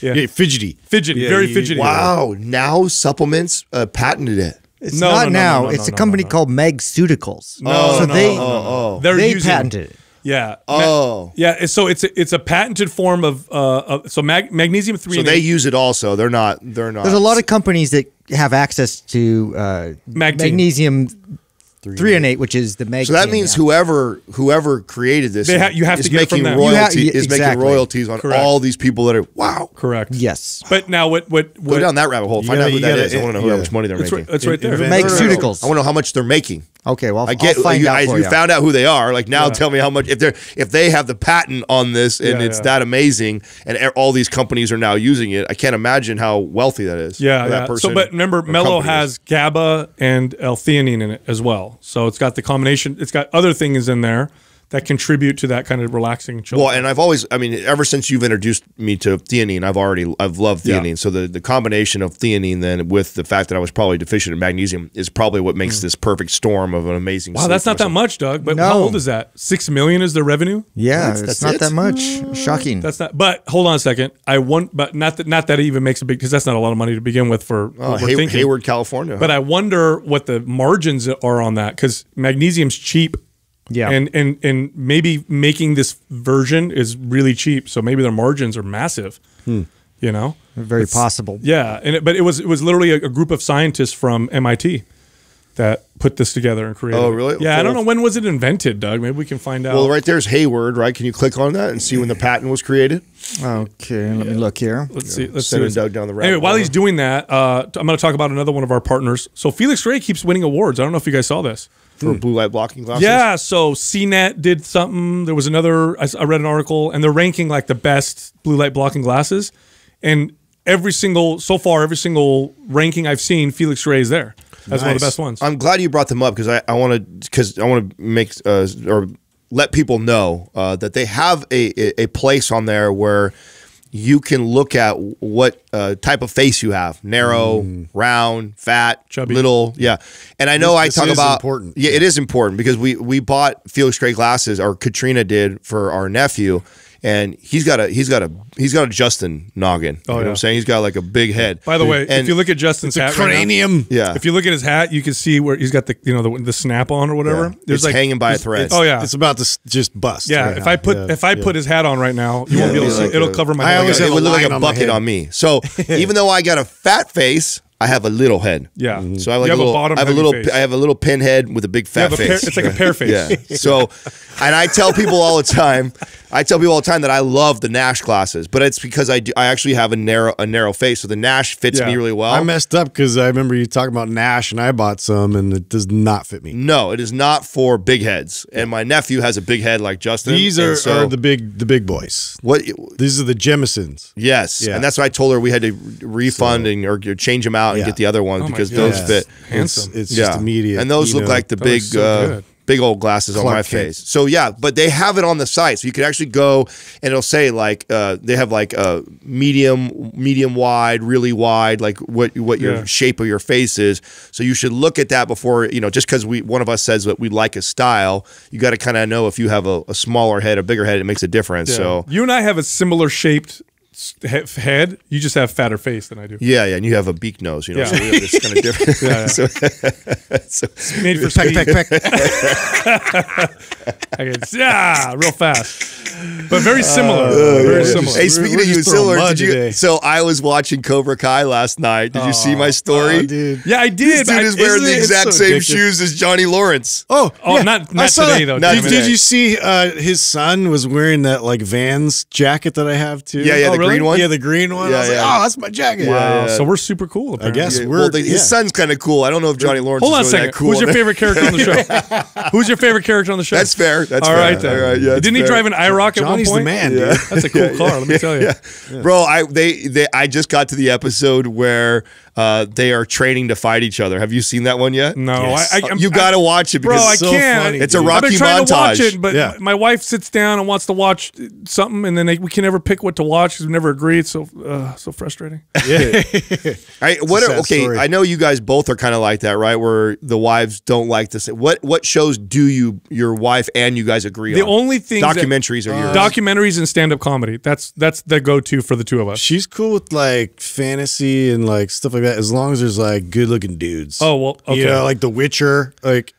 yeah. yeah, fidgety. Fidgety, yeah, very you, fidgety. Wow, now supplements uh, patented it. It's no, not no, no, now, no, no, it's no, a company no, no. called Magceuticals. No, oh, so no, they, no, no, no. They're they using, patented it. Yeah. Oh. Yeah. So it's a, it's a patented form of uh. Of, so mag magnesium threonate. So they use it also. They're not. They're not. There's a lot of companies that have access to uh, magnesium Three, three and eight, eight, which is the meg. So that means now. whoever whoever created this ha you have is to get making royalty ha is exactly. making royalties on Correct. all these people that are wow. Correct. Yes. But now what what, what go down that rabbit hole? Find yeah, out who that gotta, is. It, I want to know yeah. how much money they're it's making. Right, it's right there. Megaceuticals. I want to know how much they're making. Okay. Well, I get I'll find you, out I, for you. You found out who they are. Like now, yeah. tell me how much if they're if they have the patent on this and yeah, it's yeah. that amazing and all these companies are now using it. I can't imagine how wealthy that is. Yeah. That person. So, but remember, Mello has GABA and L-theanine in it as well. So it's got the combination. It's got other things in there that contribute to that kind of relaxing chill. Well, and I've always, I mean, ever since you've introduced me to theanine, I've already, I've loved theanine. Yeah. So the, the combination of theanine then with the fact that I was probably deficient in magnesium is probably what makes mm. this perfect storm of an amazing Wow, that's not that much, Doug. But no. how old is that? Six million is their revenue? Yeah, that's, that's not it? that much. Shocking. That's not, but hold on a second. I want, but not that, not that it even makes a big, because that's not a lot of money to begin with for oh, what we're Hay thinking. Hayward, California. But I wonder what the margins are on that because magnesium's cheap. Yeah, and and and maybe making this version is really cheap, so maybe their margins are massive. Hmm. You know, very it's, possible. Yeah, and it, but it was it was literally a, a group of scientists from M I T that put this together and created. Oh, really? It. Yeah, so I don't know when was it invented, Doug. Maybe we can find out. Well, right there's Hayward, right? Can you click on that and see when the patent was created? Okay, let yeah. me look here. Let's yeah. see. Let's Send see. Doug down the rabbit. Anyway, while he's doing that, uh, I'm going to talk about another one of our partners. So Felix Gray keeps winning awards. I don't know if you guys saw this. For blue light blocking glasses? Yeah, so C net did something. There was another, I, I read an article, and they're ranking like the best blue light blocking glasses. And every single, so far, every single ranking I've seen, Felix Gray is there. That's nice. One of the best ones. I'm glad you brought them up because I, I want to, because I want to make, uh, or let people know uh, that they have a, a place on there where you can look at what uh, type of face you have, narrow, mm. round, fat, chubby, little. Yeah. And I know this, I talk about important. Yeah, yeah, it is important because we we bought Felix Gray glasses, or Katrina did for our nephew. And he's got a he's got a he's got a Justin noggin. Oh, you know yeah. what I'm saying? He's got like a big head. By the way, and if you look at Justin's it's a hat, cranium. Right now, yeah. If you look at his hat, you can see where he's got the you know the, the snap on or whatever. Yeah. There's it's like hanging by a thread. It's, oh yeah, it's about to just bust. Yeah. Right if now. I put yeah. if I yeah. put his hat on right now, you yeah, won't be able to see. Like it'll a, cover my. I head. always have it would look like a bucket on, on me. So even though I got a fat face, I have a little head. Yeah. Mm-hmm. So I like have a little, a bottom I have a little face. I have a little pinhead with a big fat a face. Pear, it's like a pear face. Yeah. So and I tell people all the time, I tell people all the time that I love the Nash glasses, but it's because I do, I actually have a narrow a narrow face, so the Nash fits yeah. me really well. I messed up cuz I remember you talking about Nash and I bought some and it does not fit me. No, it is not for big heads. And my nephew has a big head like Justin. These are, so, are the big the big boys. What These are the Jemisons. Yes. Yeah. And that's why I told her we had to refund so, and or, or change them out. And yeah. get the other ones oh because those yes. fit. Handsome. It's, it's yeah. just immediate. And those look know. like the that big so uh, big old glasses Clark on my Kent. face. So yeah, but they have it on the site. So you could actually go and it'll say like uh, they have like uh, medium, medium wide, really wide, like what what yeah. your shape of your face is. So you should look at that before, you know, just because we one of us says that we like a style, you got to kind of know if you have a, a smaller head, a bigger head, it makes a difference. Yeah. So you and I have a similar shaped head, you just have fatter face than I do. Yeah, yeah, and you have a beak nose, you know. Yeah. So we have this kind of different. Yeah, yeah. So, so it's made for speed. Peck, peck, peck. I guess, yeah, real fast, but very similar. Uh, very yeah, similar. Hey, speaking of you, similar. Did you, so I was watching Cobra Kai last night. Did you oh, see my story? Oh, dude. Yeah, I did. This dude is wearing the exact so same ridiculous. shoes as Johnny Lawrence. Oh, oh, yeah. not not today that. though. Not did, today. did you see uh, his son was wearing that like Vans jacket that I have too? Yeah, yeah. Oh, the Green one? Yeah, the green one. Yeah, I was yeah. like, oh, that's my jacket. Wow. Yeah, yeah. So we're super cool, apparently. I guess. Yeah, we're, well, the, his yeah. son's kind of cool. I don't know if Johnny Lawrence Hold on is really a second. that cool. Who's your favorite character on the show? Who's your favorite character on the show? That's fair. That's All right, fair. Then. All right, yeah, Didn't fair. he drive an IROC at one point? Johnny's the man, yeah. dude. That's a cool yeah, car, yeah, let me tell you. Yeah. Yeah. Bro, I, they, they, I just got to the episode where uh, they are training to fight each other. Have you seen that one yet? No. Yes. I, I, you got to watch it because bro, it's so I can't. funny. It's a Rocky montage. I've been trying to watch it, but my wife sits down and wants to watch something, and then we can never pick what to watch. We never agreed, so uh, so frustrating. Yeah. I, what are, okay, story. I know you guys both are kind of like that, right? Where the wives don't like this. What what shows do you your wife and you guys agree the on? The only thing documentaries that, are yours. Documentaries and stand up comedy. That's that's the go to for the two of us. She's cool with like fantasy and like stuff like that, as long as there's like good looking dudes. Oh well, okay. You know, like The Witcher. Like,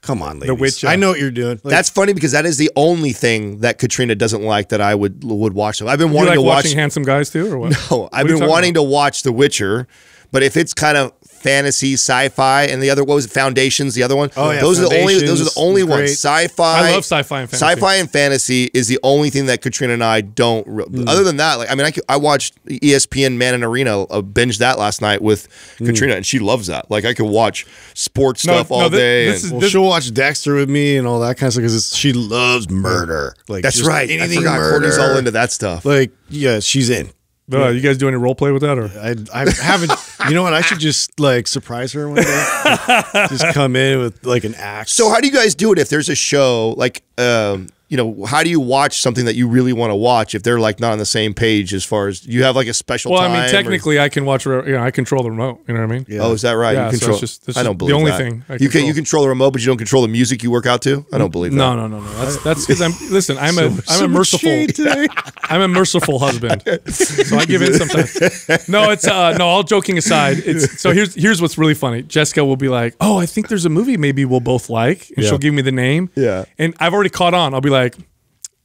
come on, ladies. The Witcher. I know what you're doing. Like, that's funny because that is the only thing that Katrina doesn't like that I would would watch. I've been wanting like to watch. Handsome guys too, or what? No, I've what been wanting about? to watch The Witcher, but if it's kind of fantasy, sci-fi, and the other, what was it, Foundations, the other one? Oh, yeah, those are the only Those are the only great. ones. Sci-fi. I love sci-fi and fantasy. Sci-fi and fantasy is the only thing that Katrina and I don't, mm. other than that, like, I mean, I, I watched E S P N Man and Arena, uh, binged that last night with mm. Katrina, and she loves that. Like, I could watch sports no, stuff no, all this, day. This is, well, this, she'll watch Dexter with me and all that kind of stuff, because she loves murder. Like, that's right. Anything I forgot Courtney's all into that stuff. Like, yeah, she's in. Uh, you guys do any role play with that, or I, I haven't? You know what? I should just like surprise her one day. Just come in with like an act. So how do you guys do it if there's a show like, um, you know, how do you watch something that you really want to watch if they're like not on the same page as far as you have like a special? Well, time I mean, technically, or... I can watch. You know, I control the remote. You know what I mean? Yeah. Oh, is that right? Yeah, you control. So it's just, it's I don't believe the only that. thing I you can you control the remote, but you don't control the music you work out to. I don't believe no, that. No, no, no, no. That's that's because I'm listen. I'm so, a I'm so a merciful. Today. I'm a merciful husband, so I give in sometimes. No, it's uh, no. All joking aside, it's so here's here's what's really funny. Jessica will be like, "Oh, I think there's a movie maybe we'll both like," and yeah. she'll give me the name. Yeah, and I've already caught on. I'll be like. Like,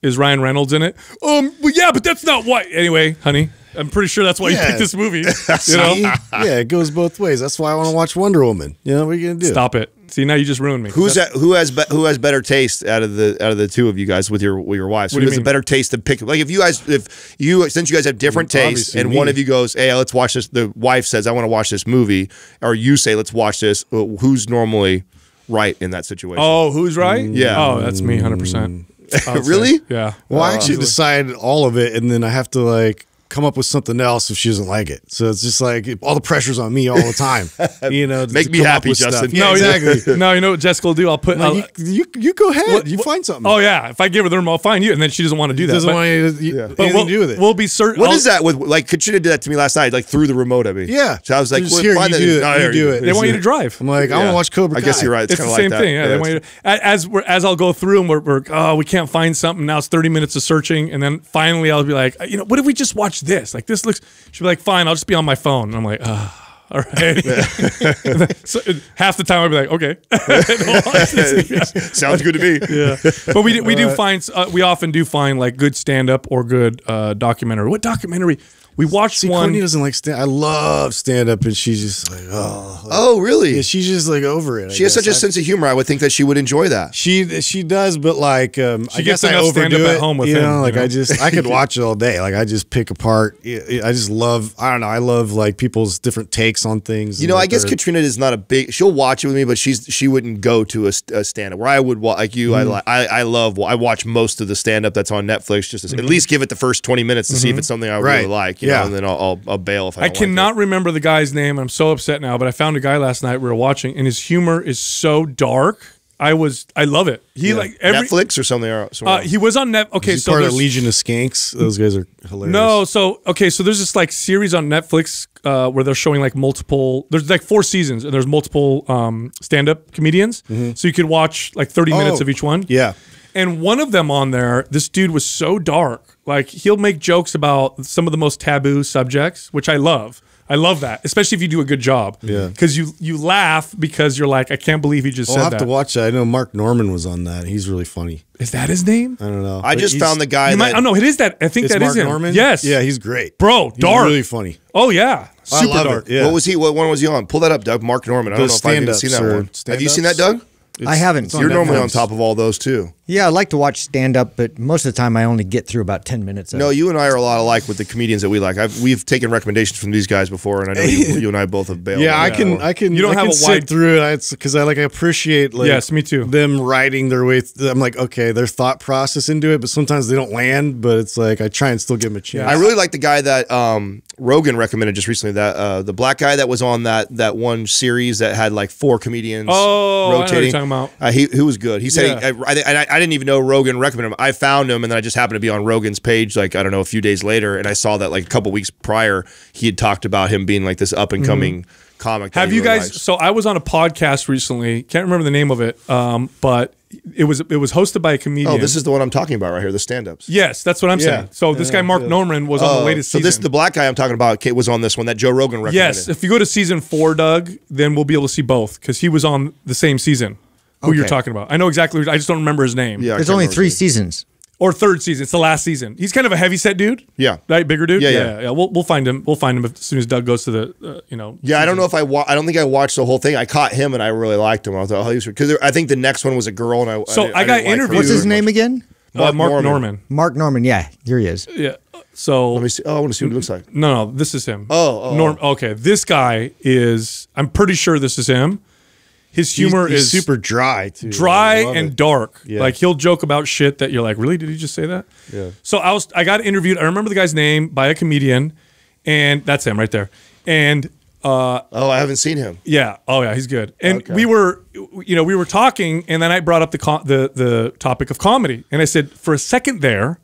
is Ryan Reynolds in it? Um, well, yeah, but that's not why. Anyway, honey, I'm pretty sure that's why yeah. you picked this movie. You know? Yeah, it goes both ways. That's why I want to watch Wonder Woman. You know what are you gonna do? Stop it. See, now you just ruined me. Who's that, who has be, who has better taste out of the out of the two of you guys with your with your wives? Who has a better taste to pick? Like if you guys if you since you guys have different tastes and me. one of you goes, hey, let's watch this. The wife says, I want to watch this movie, or you say, let's watch this. Who's normally right in that situation? Oh, who's right? Yeah. Oh, that's me, one hundred percent. Really? Say. Yeah. Well, uh, I actually decide all of it, and then I have to like come up with something else if she doesn't like it. So it's just like all the pressure's on me all the time. You know, make me happy, Justin. Yeah, no, exactly. No, you know what Jessica will do? I'll put. No, I'll, you, you you go ahead. What, you find something. Oh yeah. If I give her the room, I'll find you, and then she doesn't want to do that. Doesn't but, want to yeah. anything to we'll, do with it. We'll be certain. What I'll, is that with like? Katrina did that to me last night. Like threw the remote at me. Yeah. So I was like, well, here, find you, do that. It, you do it. They want you to drive. I'm like, I want to watch Cobra Kai. I guess you're right. It's the same thing. Yeah. They want you to. As we're as I'll go through, and we're oh we can't find something. Now it's thirty minutes of searching, and then finally I'll be like, you know, what if we just watch this? Like this looks, she'll be like, fine, I'll just be on my phone. And I'm like, ah. Oh. All right. Yeah. So, half the time I'd be like, okay. Yeah. Sounds good to me. Yeah. But we do, we do right. find uh, we often do find like good stand up or good uh, documentary. What documentary? We watched See, one. Courtney doesn't like stand. I love stand up, and she's just like, oh. Like, oh, really? Yeah, she's just like over it. I she guess. has such a I, sense of humor. I would think that she would enjoy that. She she does, but like um, she I gets guess enough I stand up it, at home with you him. Know, like you know? I just I could watch it all day. Like I just pick apart. I just love. I don't know. I love like people's different takes on things. You know, I guess Katrina is not a big, she'll watch it with me, but she's she wouldn't go to a, a stand-up where I would watch, like you, mm-hmm. I, I I love, I watch most of the stand-up that's on Netflix, just to, mm-hmm. at least give it the first twenty minutes to mm-hmm. see if it's something I right. really like, you yeah. know, and then I'll, I'll, I'll bail if I don't I cannot like it. remember the guy's name, I'm so upset now, but I found a guy last night we were watching, and his humor is so dark. I was, I love it. He yeah. like every, Netflix or something. Or uh, he was on Netflix. Okay, so part of Legion of Skanks. Those guys are hilarious. No, so okay, so there's this like series on Netflix uh, where they're showing like multiple. There's like four seasons, and there's multiple um, stand-up comedians. Mm-hmm. So you could watch like thirty oh, minutes of each one. Yeah, and one of them on there, this dude was so dark. Like he'll make jokes about some of the most taboo subjects, which I love. I love that, especially if you do a good job. Yeah, because you you laugh because you're like, I can't believe he just well, said that. I'll have that. to watch that. I know Mark Norman was on that. He's really funny. Is that his name? I don't know. I but just found the guy. Might, that, oh no, it is that. I think that Mark is him. Norman? Yes. Yeah, he's great, bro. Dark, he's really funny. Oh yeah, super I love dark. It. Yeah. What was he? What one was he on? Pull that up, Doug. Mark Norman. I don't know if I've even seen that one. Have you seen that, Doug? It's, I haven't. You're normally on top of all those too. Yeah, I like to watch stand-up, but most of the time I only get through about ten minutes. Of no, you and I are a lot alike with the comedians that we like. I've, we've taken recommendations from these guys before, and I know you, you and I both have bailed. Yeah, I can. I can. You don't I have can a wide through it because I like. I appreciate. Like, yes, me too. Them writing their way. Th I'm like, okay, their thought process into it, but sometimes they don't land. But it's like I try and still give them a chance. I really like the guy that um, Rogan recommended just recently. That uh, the black guy that was on that that one series that had like four comedians. Oh, rotating. I Out. Uh, he who was good. He said yeah. he, I, I, I didn't even know Rogan recommended him. I found him, and then I just happened to be on Rogan's page, like I don't know, a few days later, and I saw that like a couple weeks prior, he had talked about him being like this up and coming mm-hmm. comic. Have you really guys? Likes. So I was on a podcast recently. Can't remember the name of it, um, but it was it was hosted by a comedian. Oh, this is the one I'm talking about right here, the stand-ups. Yes, that's what I'm yeah. saying. So this yeah, guy Mark yeah. Norman was uh, on the latest. So season. this the black guy I'm talking about was on this one that Joe Rogan recommended. Yes, if you go to season four, Doug, then we'll be able to see both because he was on the same season. Who okay. you're talking about? I know exactly. I just don't remember his name. Yeah, there's only three seasons. Or third season. It's the last season. He's kind of a heavyset dude. Yeah. Right? Bigger dude? Yeah, yeah. yeah. yeah. We'll, we'll find him. We'll find him as soon as Doug goes to the, uh, you know. Yeah, season. I don't know if I wa I don't think I watched the whole thing. I caught him and I really liked him. I was like, oh, he was, because I think the next one was a girl and I So I, I got I interviewed. Like What's his name again? Mark, uh, Mark Norman. Norman. Mark Norman. Yeah, here he is. Yeah. So let me see. Oh, I want to see what he looks like. No, no, this is him. Oh, oh. Norm. Okay, this guy is. I'm pretty sure this is him. His humor he's, he's is super dry, too. Dry and it. dark. Yeah. Like he'll joke about shit that you're like, really? Did he just say that? Yeah. So I was. I got interviewed. I remember the guy's name by a comedian, and that's him right there. And uh, oh, I haven't seen him. Yeah. Oh, yeah. He's good. And okay. we were. You know, we were talking, and then I brought up the, the the topic of comedy, and I said, for a second there,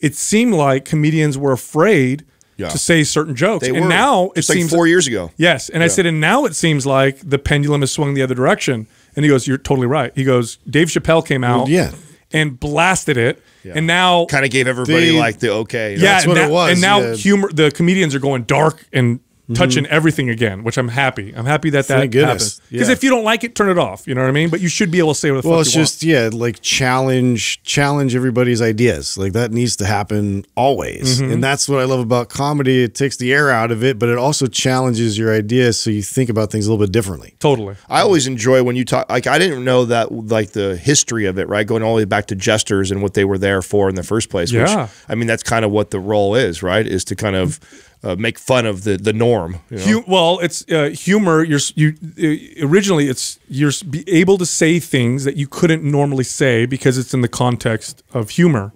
it seemed like comedians were afraid yeah. to say certain jokes, they and were. now it Just seems like four years ago. Yes, and yeah. I said, and now it seems like the pendulum has swung the other direction. And he goes, "You're totally right." He goes, "Dave Chappelle came out, well, yeah. and blasted it, yeah. and now kind of gave everybody the, like the okay, yeah, that's what that, it was." And now yeah. humor, the comedians are going dark and. Touching mm-hmm. everything again, which I'm happy. I'm happy that that happens. Because yeah. if you don't like it, turn it off. You know what I mean? But you should be able to say what the well, fuck it's you just, want. Well, it's just, yeah, like challenge challenge everybody's ideas. Like that needs to happen always. Mm-hmm. And that's what I love about comedy. It takes the air out of it, but it also challenges your ideas so you think about things a little bit differently. Totally. I always enjoy when you talk, like I didn't know that, like the history of it, right? Going all the way back to jesters and what they were there for in the first place. Yeah. Which, I mean, that's kind of what the role is, right? Is to kind of... Uh, make fun of the the norm. You know? Hum well, it's uh, humor. You're you uh, originally it's you're be able to say things that you couldn't normally say because it's in the context of humor,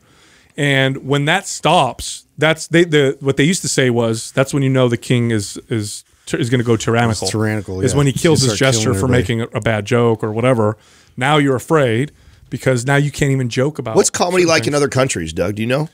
and when that stops, that's they the what they used to say was that's when you know the king is is is going to go tyrannical. It's tyrannical is yeah. when he kills his jester for making a, a bad joke or whatever. Now you're afraid. Because now you can't even joke about what's comedy like things. in other countries, Doug. Do you know?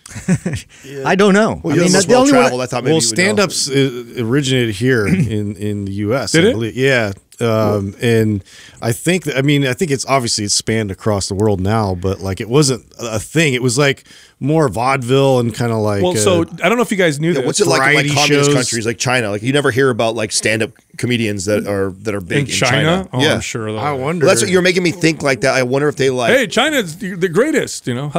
yeah. I don't know. Well, I mean, that's well traveled. I thought maybe well, stand-ups originated here in in the U S Did I believe. it? Yeah, um, cool. and I think that, I mean I think it's obviously it's spanned across the world now, but like it wasn't a thing. It was like more vaudeville and kind of like. Well, so uh, I don't know if you guys knew yeah, that. What's it like in like communist shows? countries like China? Like you never hear about like stand-up comedians that are that are big in, in China. China. Oh, yeah, I'm sure. Though. I wonder. Well, that's what you're making me think like that. I wonder if they like. Hey, China's the greatest. You know,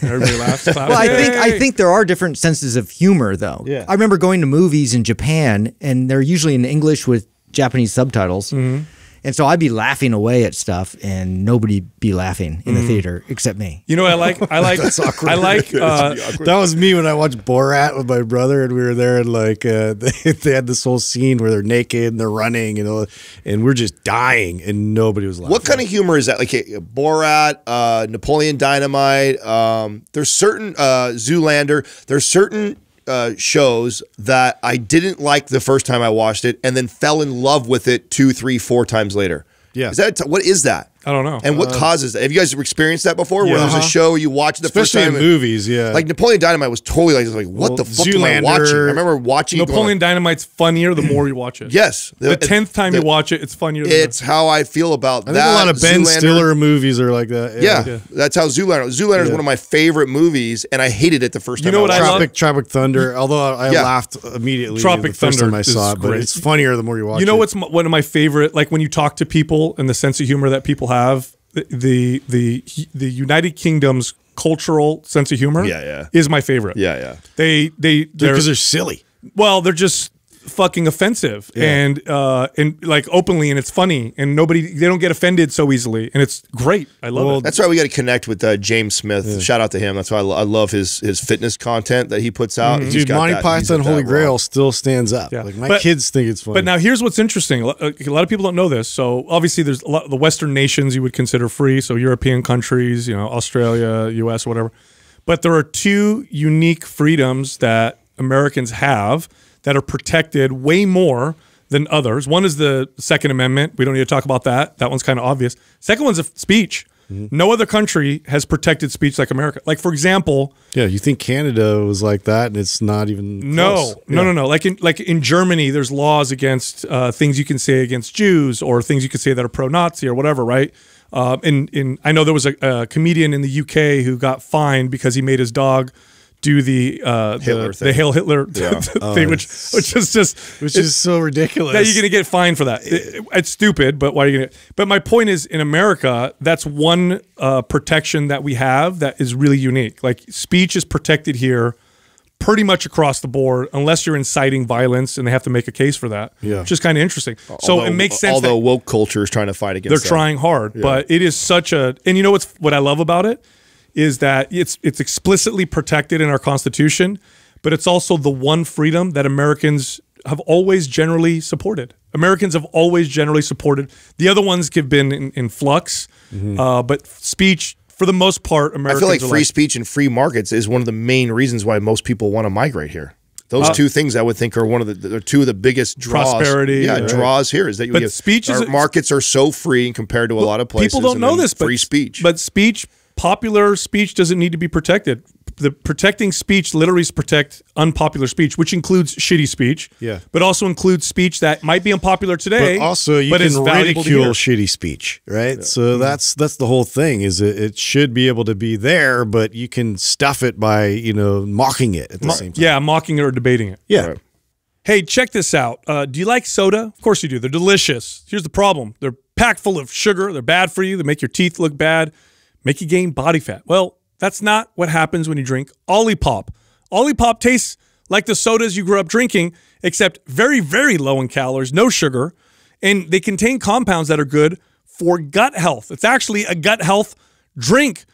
everybody laughs. Well, hey. I think I think there are different senses of humor though. Yeah. I remember going to movies in Japan, and they're usually in English with Japanese subtitles. Mm-hmm. And so I'd be laughing away at stuff, and nobody'd be laughing in the mm. theater except me. You know, I like, I like, That's awkward. I like. Uh, that was me when I watched Borat with my brother, and we were there, and like uh, they, they had this whole scene where they're naked and they're running, you know, and we're just dying, and nobody was laughing. What kind of humor is that? Like uh, Borat, uh, Napoleon Dynamite. Um, there's certain uh, Zoolander. There's certain. Uh, shows that I didn't like the first time I watched it, and then fell in love with it two, three, four times later. Yeah, is that what is that? I don't know. And what uh, causes that? Have you guys experienced that before? Yeah. Where there's a show you watch the Especially first time, in and, movies, yeah. Like Napoleon Dynamite was totally like, like what well, the fuck Zoolander, am I watching? I remember watching Napoleon going, Dynamite's funnier the more you watch it. Yes, the it, tenth time it, you watch it, it's funnier. Than it's that. how I feel about I that. Think a lot of Ben Zoolander. Stiller movies are like that. Yeah, yeah, yeah. that's how Zoolander. Zoolander is yeah. one of my favorite movies, and I hated it the first time. You know I what? I Tropic, Tropic Thunder. Although I yeah. laughed immediately Tropic the first Thunder time I saw it, but it's funnier the more you watch it. You know what's one of my favorite? Like when you talk to people and the sense of humor that people have. Have the the the United Kingdom's cultural sense of humor yeah, yeah. is my favorite. Yeah, yeah. They they because they're, they're silly. Well, they're just fucking offensive yeah. and uh and like openly, and it's funny, and nobody they don't get offended so easily, and it's great. I love well, it. That's why we got to connect with uh, James Smith. Yeah. Shout out to him. That's why I, lo I love his his fitness content that he puts out. Mm-hmm. Dude, got Monty that, Python Holy Grail still stands up. Yeah. Like my but, kids think it's funny. But now here's what's interesting. A lot of people don't know this. So obviously there's a lot of the Western nations you would consider free. So European countries, you know, Australia, U S, whatever. But there are two unique freedoms that Americans have that are protected way more than others. One is the Second Amendment. We don't need to talk about that. That one's kind of obvious. Second one's a speech. Mm-hmm. No other country has protected speech like America. Like, for example... Yeah, you think Canada was like that, and it's not even No, close. no, yeah. no, no. Like in, like in Germany, there's laws against uh, things you can say against Jews or things you can say that are pro-Nazi or whatever, right? Uh, in, in, I know there was a, a comedian in the U K who got fined because he made his dog... do the uh, Hitler the, thing. the Hail Hitler yeah. oh, thing, which which is just which is so ridiculous. That you're gonna get fined for that. It, it, it's stupid, but why are you gonna? But my point is, in America, that's one uh, protection that we have that is really unique. Like speech is protected here, pretty much across the board, unless you're inciting violence, and they have to make a case for that. Yeah, which is kind of interesting. Although, so it makes sense. Although woke culture is trying to fight against, they're that. trying hard, yeah. but it is such a. And you know what's what I love about it. Is that it's it's explicitly protected in our Constitution, but it's also the one freedom that Americans have always generally supported. Americans have always generally supported. The other ones have been in, in flux, mm-hmm. uh, but speech, for the most part, Americans I feel like free like, speech and free markets is one of the main reasons why most people want to migrate here. Those uh, two things I would think are one of the are two of the biggest draws. Prosperity, yeah, right. draws here is that you but have, speech our is, markets are so free compared to a lot of places. People don't know this, free but, speech, but speech. Popular speech doesn't need to be protected. The protecting speech literally protect unpopular speech, which includes shitty speech, yeah. but also includes speech that might be unpopular today. But also, you but can ridicule shitty speech, right? Yeah. So mm-hmm. that's that's the whole thing. Is it, it should be able to be there, but you can stuff it by you know mocking it at the Mo same time. Yeah, mocking it or debating it. Yeah. Right. Hey, check this out. Uh, do you like soda? Of course you do. They're delicious. Here's the problem: they're packed full of sugar. They're bad for you. They make your teeth look bad. Make you gain body fat. Well, that's not what happens when you drink Olipop. Olipop tastes like the sodas you grew up drinking, except very, very low in calories, no sugar, and they contain compounds that are good for gut health. It's actually a gut health drink.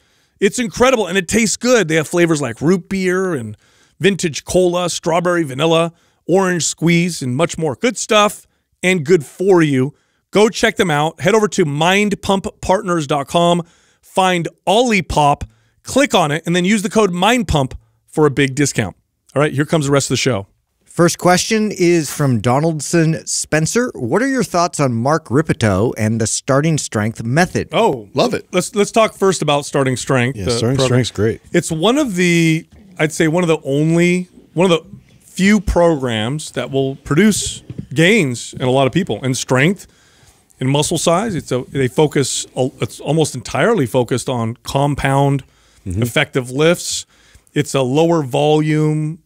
It's incredible, and it tastes good. They have flavors like root beer and vintage cola, strawberry, vanilla, orange squeeze, and much more. Good stuff and good for you. Go check them out. Head over to mind pump partners dot com. Find Olipop, click on it, and then use the code MINDPUMP for a big discount. All right, here comes the rest of the show. First question is from Donaldson Spencer. What are your thoughts on Mark Rippetoe and the Starting Strength Method? Oh, love it. Let's let's talk first about Starting Strength. Yeah, Starting Strength's great. It's one of the, I'd say one of the only, one of the few programs that will produce gains in a lot of people and strength. In muscle size, it's a, they focus. It's almost entirely focused on compound, mm-hmm. effective lifts. It's a lower volume,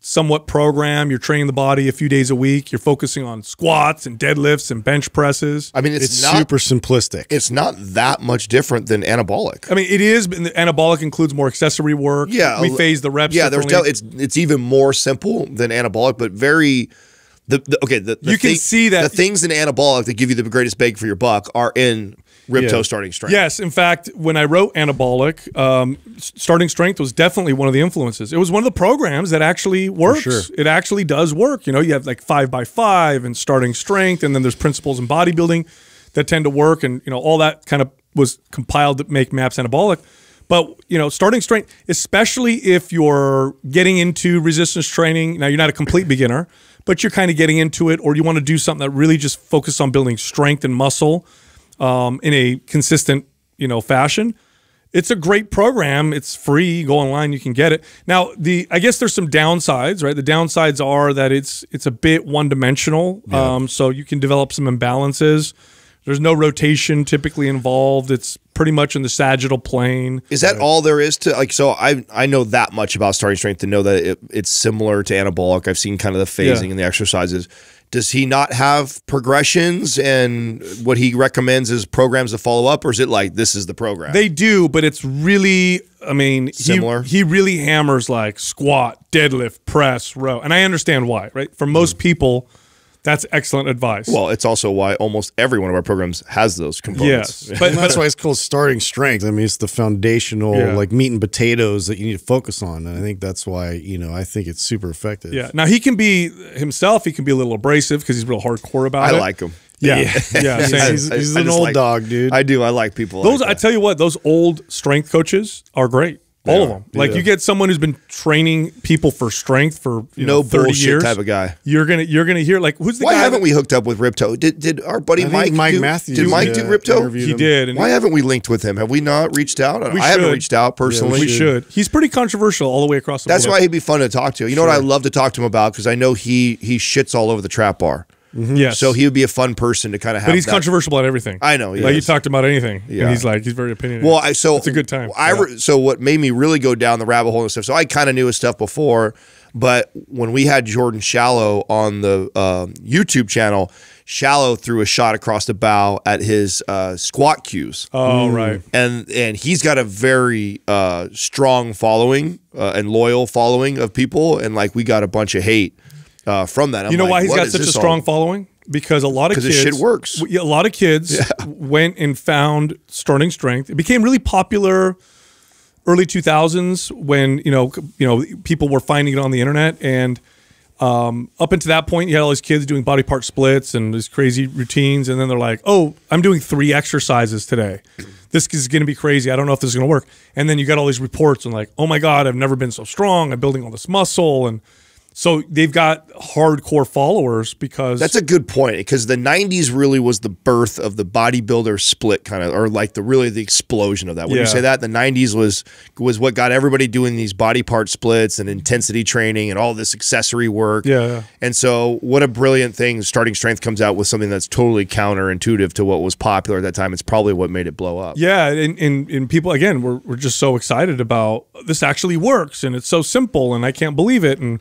somewhat program. You're training the body a few days a week. You're focusing on squats and deadlifts and bench presses. I mean, it's, it's not, super simplistic. It's not that much different than anabolic. I mean, it is. But the anabolic includes more accessory work. Yeah, we phase the reps. Yeah, there's it's it's even more simple than anabolic, but very. The, the, okay, the, the you can thing, see that the things in anabolic that give you the greatest bang for your buck are in Rippetoe yeah. Starting Strength. Yes, in fact, when I wrote anabolic, um, Starting Strength was definitely one of the influences. It was one of the programs that actually works. Sure. It actually does work. You know, you have like five by five and Starting Strength, and then there's principles in bodybuilding that tend to work, and you know all that kind of was compiled to make MAPS Anabolic. But you know, Starting Strength, especially if you're getting into resistance training, now you're not a complete beginner. But you're kind of getting into it, or you want to do something that really just focuses on building strength and muscle um, in a consistent, you know, fashion. It's a great program. It's free. Go online, you can get it. Now, the I guess there's some downsides, right? The downsides are that it's it's a bit one-dimensional, yeah. um, so you can develop some imbalances. There's no rotation typically involved. It's pretty much in the sagittal plane. Is that all there is to like? So I I know that much about Starting Strength to know that it, it's similar to anabolic. I've seen kind of the phasing yeah. and the exercises. Does he not have progressions and what he recommends is programs to follow up, or is it like this is the program? They do, but it's really, I mean, similar. He, he really hammers like squat, deadlift, press, row, and I understand why. Right? For most mm. people. That's excellent advice. Well, it's also why almost every one of our programs has those components. Yes, but that's why it's called Starting Strength. I mean, it's the foundational, yeah. like meat and potatoes that you need to focus on. And I think that's why, you know, I think it's super effective. Yeah. Now, he can be himself. He can be a little abrasive because he's real hardcore about I it. I like him. Yeah. Yeah. yeah he's he's, he's I, an I old like, dog, dude. I do. I like people. Those. Like I tell you what, those old strength coaches are great. All yeah, of them. Like yeah. you get someone who's been training people for strength for you no know, thirty bullshit years, type of guy. You're gonna you're gonna hear like who's the why guy haven't that, we hooked up with Rippetoe? Did did our buddy I Mike Mike do, Matthews? Did Mike yeah, do Rippetoe? He him. did. And why he, haven't we linked with him? Have we not reached out? I, I haven't reached out personally. Yeah, we, should. we should. He's pretty controversial all the way across the. That's board. why he'd be fun to talk to. You know sure. what I love to talk to him about because I know he he shits all over the trap bar. Yes. So he would be a fun person to kind of have. But he's that. controversial about everything. I know. Like, you talked about anything. Yeah. And he's like, he's very opinionated. Well, I, so it's a good time. I yeah. So what made me really go down the rabbit hole and stuff. So I kind of knew his stuff before, but when we had Jordan Shallow on the um, YouTube channel, Shallow threw a shot across the bow at his uh, squat cues. Oh, mm. right. And and he's got a very uh, strong following uh, and loyal following of people, and like we got a bunch of hate. Uh, from that, I'm you know like, why he's got such a strong all? following? Because a lot of kids, this shit works. A lot of kids yeah. went and found Starting Strength. It became really popular early two thousands when you know you know people were finding it on the internet, and um, up until that point, you had all these kids doing body part splits and these crazy routines, and then they're like, "Oh, I'm doing three exercises today. This is going to be crazy. I don't know if this is going to work." And then you got all these reports and like, "Oh my God, I've never been so strong. I'm building all this muscle and." So they've got hardcore followers because... That's a good point, because the nineties really was the birth of the bodybuilder split kind of, or like the really the explosion of that. When yeah. you say that, the nineties was was what got everybody doing these body part splits and intensity training and all this accessory work. Yeah. And so what a brilliant thing. Starting Strength comes out with something that's totally counterintuitive to what was popular at that time. It's probably what made it blow up. Yeah, and, and, and people, again, were, were just so excited about this actually works, and it's so simple, and I can't believe it, and...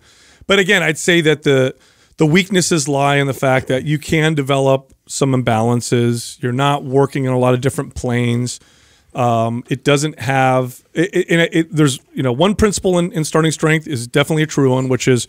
But again, I'd say that the the weaknesses lie in the fact that you can develop some imbalances. You're not working in a lot of different planes. Um, it doesn't have it, it, it, it, there's you know one principle in, in Starting Strength is definitely a true one, which is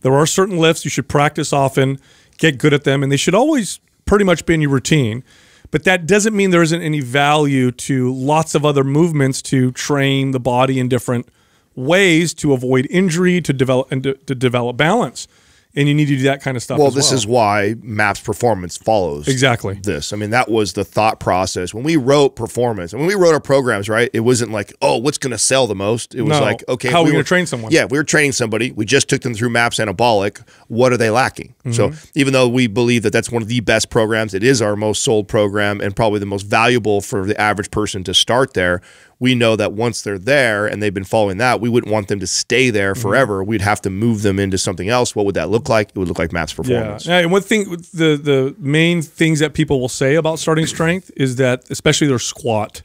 there are certain lifts you should practice often, get good at them, and they should always pretty much be in your routine. But that doesn't mean there isn't any value to lots of other movements to train the body in different ways to avoid injury, to develop and to, to develop balance, and you need to do that kind of stuff. Well, as this well. is why MAPS Performance follows exactly this. I mean, that was the thought process when we wrote Performance and when we wrote our programs. Right, it wasn't like, oh, what's going to sell the most. It was no. like, okay, how we are we going to train someone? Yeah, we were training somebody. We just took them through MAPS Anabolic. What are they lacking? Mm-hmm. So even though we believe that that's one of the best programs, it is our most sold program and probably the most valuable for the average person to start there. We know that once they're there and they've been following that, we wouldn't want them to stay there forever. Mm-hmm. We'd have to move them into something else. What would that look like? It would look like MAPS Performance. Yeah. And one thing, the, the main things that people will say about Starting Strength is that especially their squat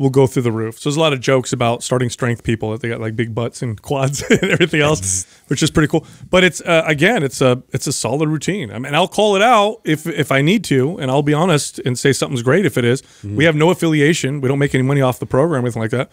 will go through the roof. So there's a lot of jokes about Starting Strength people that they got like big butts and quads and everything else, which is pretty cool. But it's uh, again, it's a it's a solid routine. I mean, I'll call it out if if I need to, and I'll be honest and say something's great if it is. Mm-hmm. We have no affiliation. We don't make any money off the program or anything like that.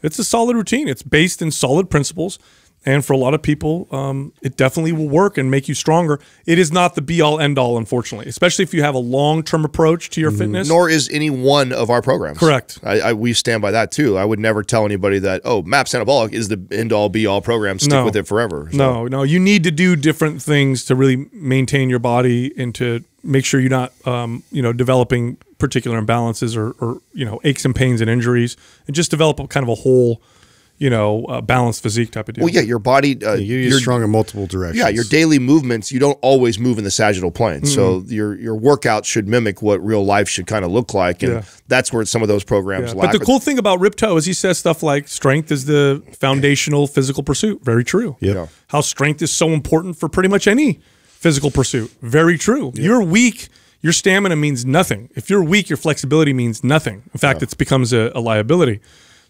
It's a solid routine. It's based in solid principles, and for a lot of people, um, it definitely will work and make you stronger. It is not the be-all, end-all, unfortunately, especially if you have a long-term approach to your mm-hmm. fitness. Nor is any one of our programs. Correct. I, I, we stand by that, too. I would never tell anybody that, oh, MAPS Anabolic is the end-all, be-all program. Stick no. with it forever. So. No, no. You need to do different things to really maintain your body and to make sure you're not um, you know, developing particular imbalances or, or you know, aches and pains and injuries, and just develop a, kind of a whole – you know, uh, balanced physique type of deal. Well, yeah, your body... Uh, yeah, you're strong in multiple directions. Yeah, your daily movements, you don't always move in the sagittal plane. Mm-hmm. So your your workout should mimic what real life should kind of look like. And yeah. that's where some of those programs yeah. lack. But the cool thing about Rippetoe is he says stuff like, strength is the foundational physical pursuit. Very true. Yep. Yeah. How strength is so important for pretty much any physical pursuit. Very true. Yep. You're weak... Your stamina means nothing. If you're weak, your flexibility means nothing. In fact, yeah. it becomes a, a liability.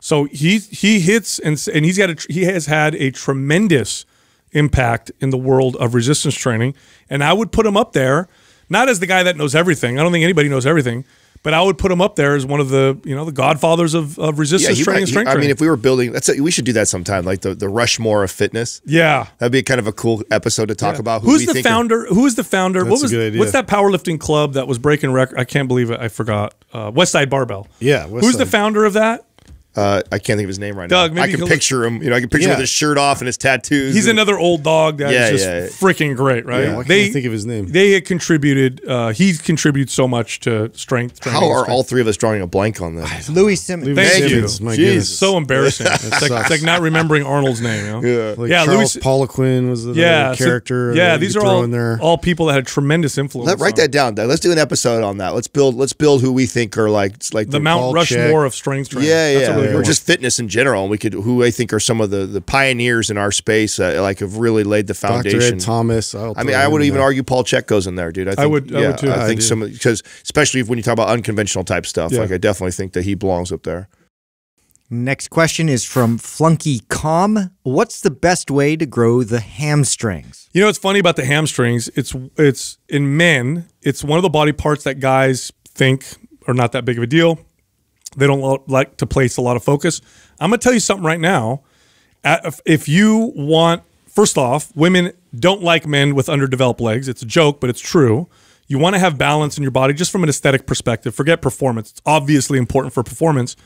So he he hits and and he's got a, he has had a tremendous impact in the world of resistance training, and I would put him up there, not as the guy that knows everything. I don't think anybody knows everything, but I would put him up there as one of the you know the godfathers of, of resistance yeah, he, training. He, and strength I training. mean, if we were building, that's a, we should do that sometime, like the the Rushmore of fitness. Yeah, that'd be kind of a cool episode to talk yeah. about. Who Who's we the think founder? Who is the founder? That's what was a good idea. What's that powerlifting club that was breaking record? I can't believe it. I forgot. Uh, Westside Barbell. Yeah. West Who's Side. the founder of that? Uh, I can't think of his name right Doug, now. I can picture him. You know, I can picture yeah. him with his shirt off and his tattoos. He's and, another old dog that yeah, is just yeah, yeah. freaking great, right? Yeah, I can't think of his name. They had contributed. Uh, he contributes so much to strength. Training How are strength. all three of us drawing a blank on this? Louis Simmons. Thank Simmons. you. My Jeez, so embarrassing. It's, like, it's like not remembering Arnold's name. You know? Yeah, like yeah. Charles Poliquin was the yeah, character. So, yeah, these are all there. all people that had tremendous influence. Let, write that down. Let's do an episode on that. Let's build. Let's build who we think are like like the Mount Rushmore of strength training. Yeah, yeah. or just fitness in general. And we could, who I think are some of the the pioneers in our space, uh, like have really laid the foundation. Doctor Ed Thomas. I'll I mean, I would even there. argue Paul Check goes in there, dude. I, think, I would. Yeah, I would too. I, I think do. some because especially when you talk about unconventional type stuff, yeah. like I definitely think that he belongs up there. Next question is from Flunky Com. What's the best way to grow the hamstrings? You know, it's funny about the hamstrings. It's it's in men, it's one of the body parts that guys think are not that big of a deal. They don't like to place a lot of focus. I'm going to tell you something right now. If you want, first off, women don't like men with underdeveloped legs. It's a joke, but it's true. You want to have balance in your body just from an aesthetic perspective. Forget performance. It's obviously important for performance.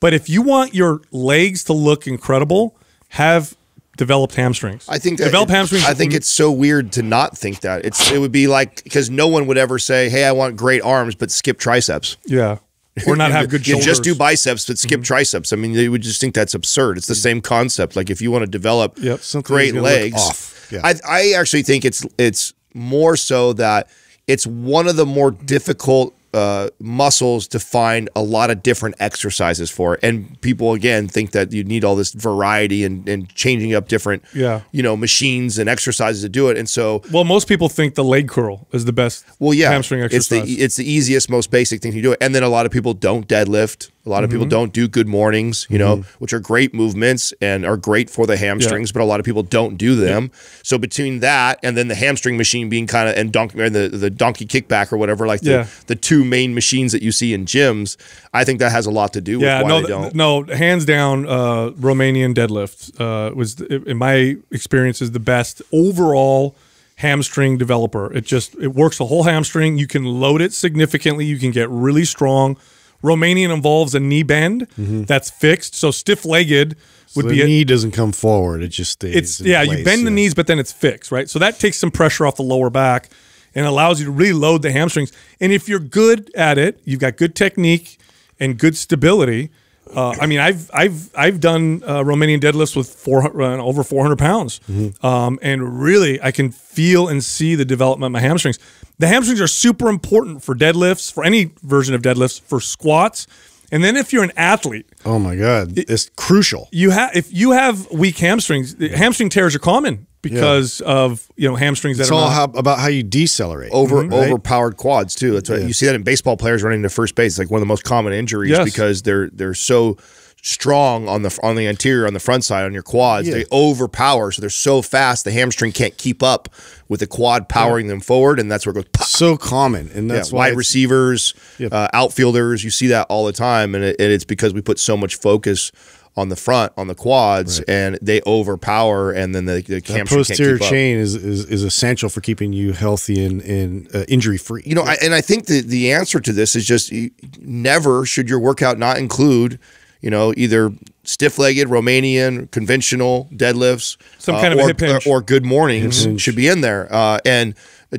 But if you want your legs to look incredible, have developed hamstrings. I think that develop it, hamstrings. I think it's so weird to not think that. It's it would be like, because no one would ever say, "Hey, I want great arms, but skip triceps." Yeah, or not have good shoulders. You just do biceps, but skip mm-hmm. triceps. I mean, they would just think that's absurd. It's the same concept. Like if you want to develop yep, great legs, off. Yeah. I I actually think it's it's more so that it's one of the more difficult Uh, muscles to find a lot of different exercises for. And people, again, think that you need all this variety and, and changing up different yeah. you know, machines and exercises to do it. And so... Well, most people think the leg curl is the best well, yeah, hamstring exercise. It's the, it's the easiest, most basic thing to do. And then a lot of people don't deadlift. A lot of mm-hmm. people don't do good mornings, you know, mm-hmm. which are great movements and are great for the hamstrings, yeah. but a lot of people don't do them. Yeah. So between that and then the hamstring machine being kind of, and donkey, the, the donkey kickback or whatever, like the, yeah. the two main machines that you see in gyms, I think that has a lot to do with yeah, why no, they don't. No, hands down, uh, Romanian deadlift uh, was, in my experience, is the best overall hamstring developer. It just, it works the whole hamstring. You can load it significantly. You can get really strong. Romanian involves a knee bend mm-hmm. that's fixed, so stiff-legged would so the be the knee doesn't come forward; it just stays. It's in yeah, place, you bend yeah. the knees, but then it's fixed, right? So that takes some pressure off the lower back and allows you to really load the hamstrings. And if you're good at it, you've got good technique and good stability. Uh, I mean, I've I've I've done uh, Romanian deadlifts with four, uh, over four hundred pounds, mm-hmm. um, and really I can feel and see the development of my hamstrings. The hamstrings are super important for deadlifts, for any version of deadlifts, for squats, and then if you're an athlete. Oh my God, it, it's crucial. You have if you have weak hamstrings, the hamstring tears are common because yeah. of you know hamstrings. That it's are all how, about how you decelerate over mm-hmm. right? overpowered quads too. That's right. Yeah. You see that in baseball players running to first base. It's like one of the most common injuries yes. because they're they're so strong on the on the anterior, on the front side, on your quads. Yeah. They overpower, so they're so fast the hamstring can't keep up with the quad powering yeah. them forward, and that's where it goes. Pop. So common, and that's yeah, why wide receivers, yeah. uh, outfielders, you see that all the time, and, it, and it's because we put so much focus on the front, on the quads, right. and they overpower, and then the, the hamstring posterior can't keep chain up. Is, is is essential for keeping you healthy and, and uh, injury free. You know, I, and I think the the answer to this is just never should your workout not include, you know, either stiff-legged, Romanian, conventional deadlifts, some kind uh, of or, hip hinge. or good mornings mm-hmm. should be in there. Uh, and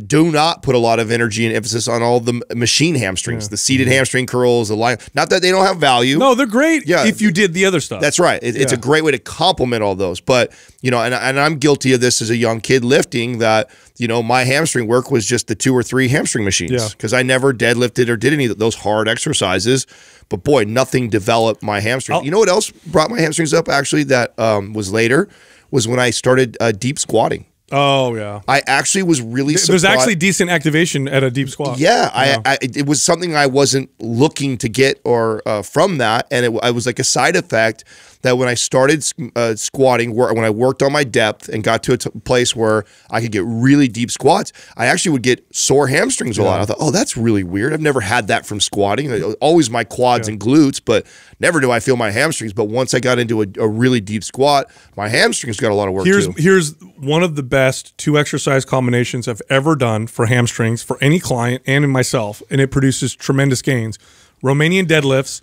do not put a lot of energy and emphasis on all the machine hamstrings, yeah. the seated mm-hmm. hamstring curls, the line. Not that they don't have value. No, they're great yeah, if you did the other stuff. That's right. It, yeah. It's a great way to complement all those. But, you know, and, and I'm guilty of this as a young kid lifting that, you know, my hamstring work was just the two or three hamstring machines because yeah. I never deadlifted or did any of those hard exercises. But, boy, nothing developed my hamstring. I'll, you know what else brought my hamstrings up, actually, that um, was later, was when I started uh, deep squatting. Oh, yeah. I actually was really surprised. There's actually decent activation at a deep squat. Yeah. yeah. I, I, it was something I wasn't looking to get or uh, from that, and it, it was like a side effect that when I started uh, squatting, where, when I worked on my depth and got to a t place where I could get really deep squats, I actually would get sore hamstrings yeah. a lot. I thought, oh, that's really weird. I've never had that from squatting. Always my quads yeah. and glutes, but never do I feel my hamstrings. But once I got into a, a really deep squat, my hamstrings got a lot of work here's, too. Here's one of the best two exercise combinations I've ever done for hamstrings for any client and in myself, and it produces tremendous gains. Romanian deadlifts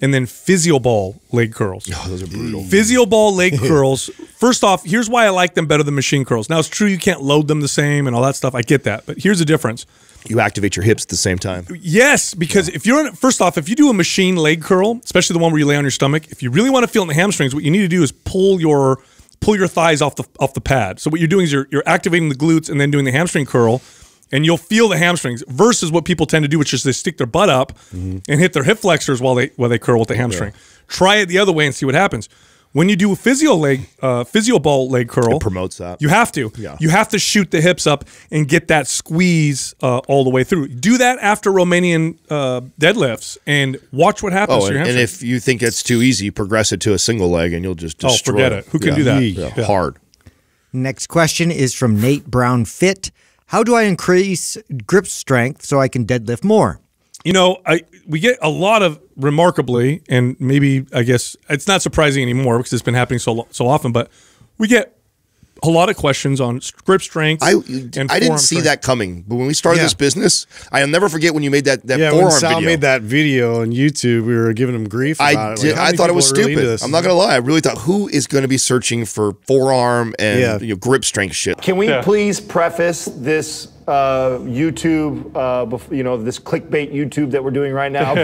and then physio ball leg curls. Oh, those are brutal. Physio ball leg curls. First off, here's why I like them better than machine curls. Now, it's true you can't load them the same and all that stuff. I get that, but here's the difference. You activate your hips at the same time. Yes, because yeah. if you're in, first off, if you do a machine leg curl, especially the one where you lay on your stomach, if you really want to feel in the hamstrings, what you need to do is pull your pull your thighs off the off the pad. So what you're doing is you're, you're activating the glutes and then doing the hamstring curl. and you'll feel the hamstrings versus what people tend to do, which is they stick their butt up mm-hmm. and hit their hip flexors while they while they curl with the hamstring. Yeah. Try it the other way and see what happens. When you do a physio leg, uh, physio ball leg curl, it promotes that. You have to. Yeah. You have to shoot the hips up and get that squeeze uh, all the way through. Do that after Romanian uh, deadlifts and watch what happens. Oh, to your hamstring. And if you think it's too easy, progress it to a single leg and you'll just destroy. Oh, forget it. Who can yeah. do that? Yeah. Yeah. Hard. Next question is from Nate Brown Fit. How do I increase grip strength so I can deadlift more? You know, I we get a lot of remarkably, and maybe I guess it's not surprising anymore because it's been happening so so often. But we get a lot of questions on grip strength. I and I didn't see strength. that coming, but when we started yeah. this business, I'll never forget when you made that that yeah, forearm when Sal video. made that video on YouTube. We were giving him grief. About I it. Like, did. I thought it was stupid. Really I'm not gonna lie. I really thought, who is gonna be searching for forearm and yeah. you know, grip strength shit? Can we yeah. please preface this? Uh, YouTube, uh, you know, this clickbait YouTube that we're doing right now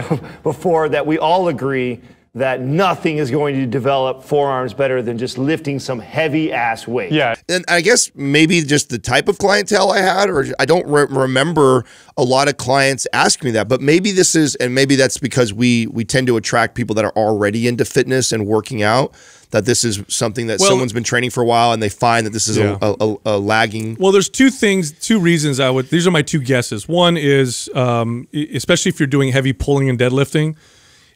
before that we all agree that nothing is going to develop forearms better than just lifting some heavy ass weight. Yeah. And I guess maybe just the type of clientele I had, or I don't re remember a lot of clients asking me that, but maybe this is, and maybe that's because we, we tend to attract people that are already into fitness and working out, that this is something that well, someone's been training for a while and they find that this is yeah. a, a, a lagging. Well, there's two things, two reasons I would, these are my two guesses. One is, um, especially if you're doing heavy pulling and deadlifting,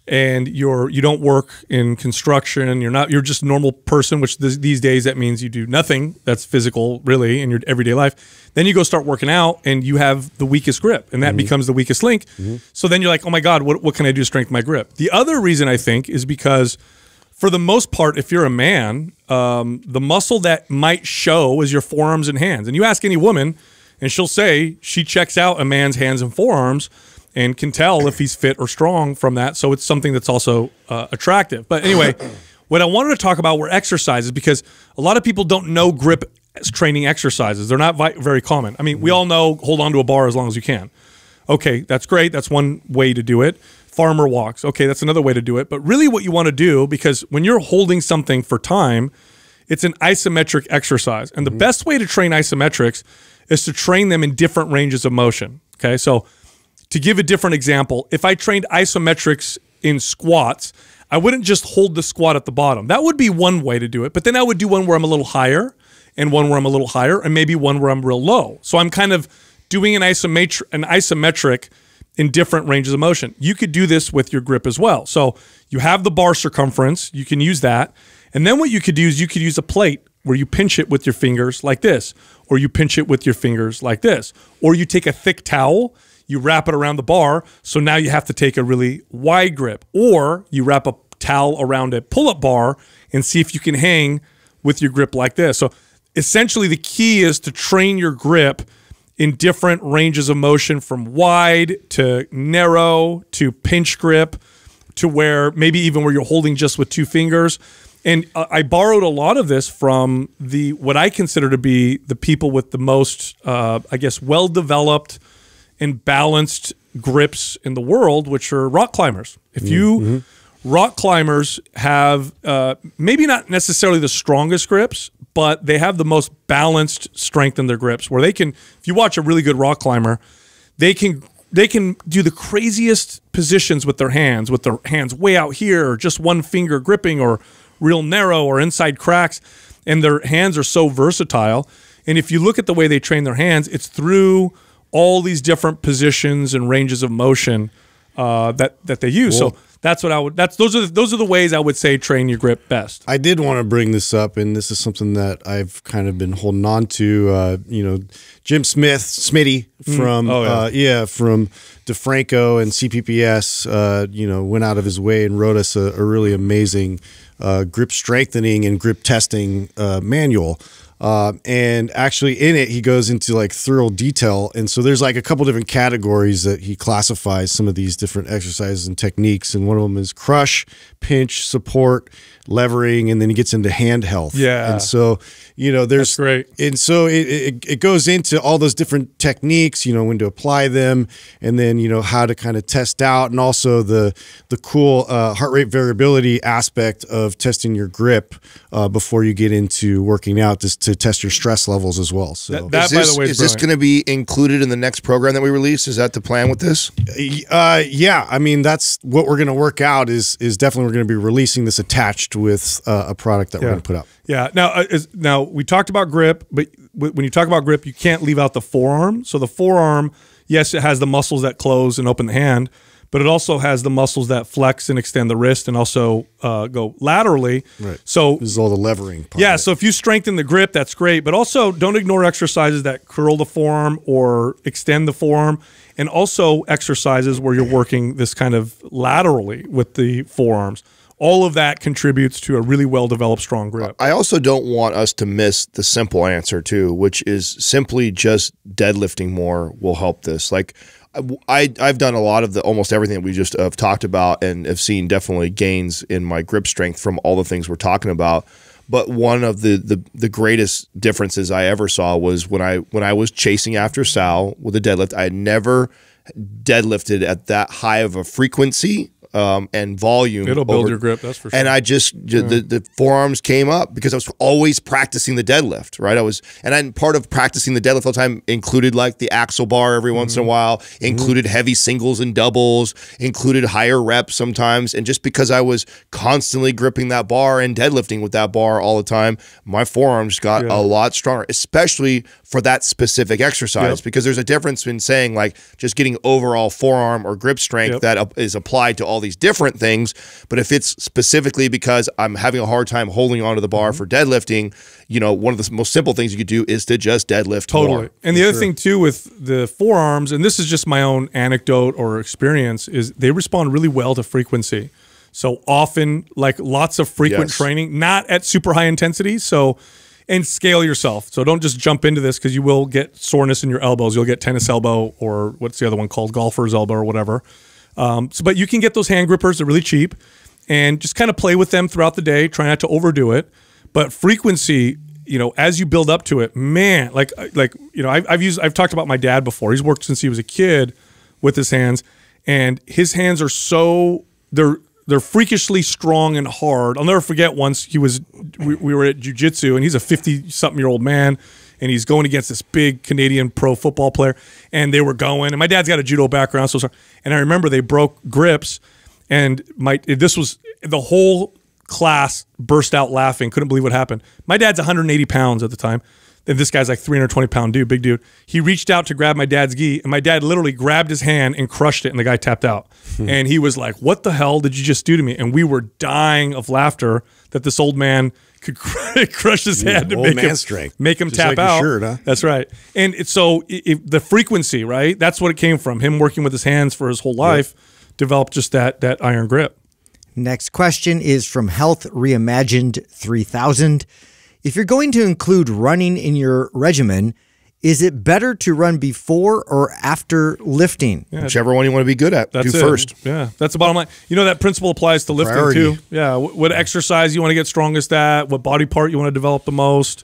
and you're you don't work in construction, you're not you're just a normal person, which th these days that means you do nothing that's physical really in your everyday life. Then you go start working out and you have the weakest grip, and that mm-hmm. becomes the weakest link. Mm-hmm. So then you're like, oh my God, what, what can I do to strengthen my grip? The other reason I think is because for the most part, if you're a man, um, the muscle that might show is your forearms and hands. And you ask any woman and she'll say she checks out a man's hands and forearms and can tell if he's fit or strong from that. So it's something that's also uh, attractive. But anyway, what I wanted to talk about were exercises, because a lot of people don't know grip training exercises. They're not vi very common. I mean, we all know hold on to a bar as long as you can. Okay, that's great. That's one way to do it. Farmer walks. Okay, that's another way to do it. But really what you want to do, because when you're holding something for time, it's an isometric exercise. And the mm-hmm. best way to train isometrics is to train them in different ranges of motion. Okay, so to give a different example, if I trained isometrics in squats, I wouldn't just hold the squat at the bottom. That would be one way to do it, but then I would do one where I'm a little higher and one where I'm a little higher and maybe one where I'm real low. So I'm kind of doing an isometri- an isometric in different ranges of motion. You could do this with your grip as well. So you have the bar circumference, you can use that. And then what you could do is you could use a plate where you pinch it with your fingers like this, or you pinch it with your fingers like this, or you take a thick towel, you wrap it around the bar, so now you have to take a really wide grip. Or you wrap a towel around a pull-up bar and see if you can hang with your grip like this. So essentially the key is to train your grip in different ranges of motion, from wide to narrow to pinch grip to where maybe even where you're holding just with two fingers. And I borrowed a lot of this from the what I consider to be the people with the most, uh, I guess, well-developed and balanced grips in the world, which are rock climbers. If you mm-hmm. rock climbers have uh, maybe not necessarily the strongest grips, but they have the most balanced strength in their grips, where they can, if you watch a really good rock climber, they can they can do the craziest positions with their hands, with their hands way out here, or just one finger gripping, or real narrow, or inside cracks, and their hands are so versatile. And if you look at the way they train their hands, it's through all these different positions and ranges of motion uh, that that they use. Cool. So that's what I would. That's those are the, those are the ways I would say train your grip best. I did want to bring this up, and this is something that I've kind of been holding on to. Uh, you know, Jim Smith, Smitty from mm. oh, yeah. Uh, yeah from DeFranco and C P P S. Uh, you know, went out of his way and wrote us a, a really amazing uh, grip strengthening and grip testing uh, manual. Uh, and actually in it, he goes into like thorough detail. And so there's like a couple different categories that he classifies some of these different exercises and techniques. And One of them is crush, pinch, support, levering, and then he gets into hand health. Yeah. And so, you know, there's, that's great. And so it, it, it goes into all those different techniques, you know, when to apply them, and then, you know, how to kind of test out, and also the, the cool uh, heart rate variability aspect of testing your grip uh, before you get into working out, just to test your stress levels as well. So that, that, is this, by the way, is, is this going to be included in the next program that we release? Is that the plan with this? Uh, yeah. I mean, that's what we're going to work out is, is definitely we're going to be releasing this attached with uh, a product that yeah. we're going to put up. Yeah. Now, uh, is, now we talked about grip, but w when you talk about grip, you can't leave out the forearm. So the forearm, yes, it has the muscles that close and open the hand, but it also has the muscles that flex and extend the wrist and also uh, go laterally. Right. So this is all the levering part. Yeah. So if you strengthen the grip, that's great. But also don't ignore exercises that curl the forearm or extend the forearm, and also exercises where you're working this kind of laterally with the forearms. All of that contributes to a really well-developed, strong grip. I also don't want us to miss the simple answer too, which is simply just deadlifting more will help this. Like I, I've done a lot of the almost everything that we just have talked about, and have seen definitely gains in my grip strength from all the things we're talking about. But one of the, the the greatest differences I ever saw was when I when I was chasing after Sal with a deadlift. I had never deadlifted at that high of a frequency um, and volume. It'll build over, your grip, that's for sure. And I just yeah. the, the forearms came up because I was always practicing the deadlift, right? I was, and I, part of practicing the deadlift all the time included like the axle bar every once mm-hmm. in a while, included mm-hmm. heavy singles and doubles, included higher reps sometimes, and just because I was constantly gripping that bar and deadlifting with that bar all the time, my forearms got yeah. a lot stronger, especially for that specific exercise, yep. because there's a difference in saying like just getting overall forearm or grip strength yep. that is applied to all these different things. But if it's specifically because I'm having a hard time holding onto the bar for deadlifting, you know, one of the most simple things you could do is to just deadlift totally more. And the other sure. thing too with the forearms, and this is just my own anecdote or experience, is they respond really well to frequency. So often, like lots of frequent yes. training, not at super high intensity. So, and scale yourself. So don't just jump into this, because you will get soreness in your elbows. You'll get tennis elbow, or what's the other one called, golfer's elbow or whatever. Um, so, but you can get those hand grippers. They're really cheap, and just kind of play with them throughout the day. Try not to overdo it, but frequency, you know, as you build up to it, man, like, like, you know, I've, I've used, I've talked about my dad before. He's worked since he was a kid with his hands, and his hands are so, they're, they're freakishly strong and hard. I'll never forget once he was, we, we were at jiu-jitsu, and he's a fifty something year old man, and he's going against this big Canadian pro football player, and they were going, and my dad's got a judo background, so sorry. And I remember they broke grips, and my this was the whole class burst out laughing, couldn't believe what happened. My dad's one hundred eighty pounds at the time, and this guy's like three hundred twenty pound dude, big dude. He reached out to grab my dad's gi, and my dad literally grabbed his hand and crushed it, and the guy tapped out. Hmm. And he was like, "What the hell did you just do to me?" And we were dying of laughter that this old man could crush his yeah, hand to make him, make him just tap like out. Shirt, huh? That's right. And it, so it, it, the frequency, right? That's what it came from. Him working with his hands for his whole life yep. developed just that that iron grip. Next question is from Health Reimagined three thousand. If you're going to include running in your regimen, is it better to run before or after lifting? Yeah, whichever one you want to be good at, that's do it. first. Yeah, that's the bottom line. You know, that principle applies to lifting Priority. too. Yeah, what exercise you want to get strongest at, what body part you want to develop the most,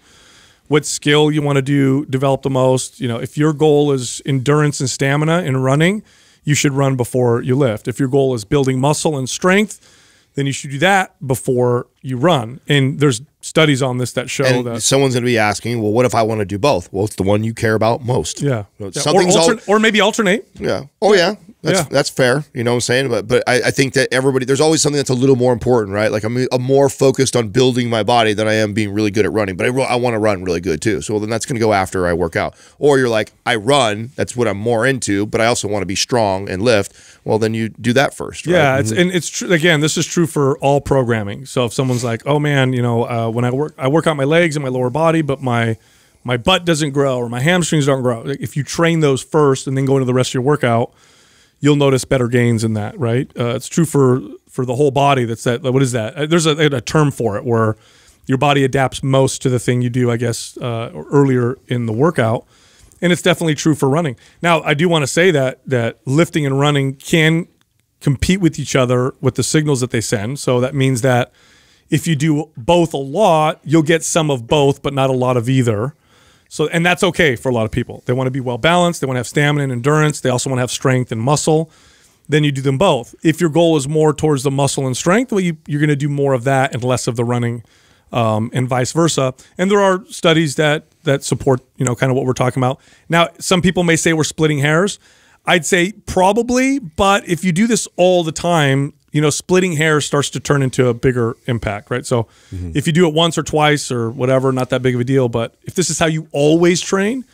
what skill you want to do develop the most. You know, if your goal is endurance and stamina in running, you should run before you lift. If your goal is building muscle and strength, then you should do that before you run. And there's studies on this that show and that someone's going to be asking, well, what if I want to do both? Well, it's the one you care about most. Yeah, yeah. Something's or, altern or maybe alternate. Yeah. Oh yeah, that's yeah. that's fair. You know what I'm saying? But but I, I think that everybody, there's always something that's a little more important, right? Like I'm, I'm more focused on building my body than I am being really good at running. But I I want to run really good too. So well, then that's going to go after I work out. Or you're like, I run. That's what I'm more into. But I also want to be strong and lift. Well, then you do that first. Right? Yeah. It's, mm-hmm. And it's true. Again, this is true for all programming. So if someone's like, oh man, you know. Uh, When I work, I work out my legs and my lower body, but my my butt doesn't grow or my hamstrings don't grow. If you train those first and then go into the rest of your workout, you'll notice better gains in that, right? Uh, it's true for for the whole body. That's that. What is that? There's a, a term for it where your body adapts most to the thing you do, I guess, uh, earlier in the workout. And it's definitely true for running. Now, I do want to say that that lifting and running can compete with each other with the signals that they send. So that means that if you do both a lot, you'll get some of both, but not a lot of either. So, and that's okay for a lot of people. They want to be well-balanced. They want to have stamina and endurance. They also want to have strength and muscle. Then you do them both. If your goal is more towards the muscle and strength, well, you, you're going to do more of that and less of the running, um, and vice versa. And there are studies that that support, you know, kind of what we're talking about. Now, some people may say we're splitting hairs. I'd say probably, but if you do this all the time, you know, splitting hairs starts to turn into a bigger impact, right? So mm-hmm. if you do it once or twice or whatever, not that big of a deal. But if this is how you always train,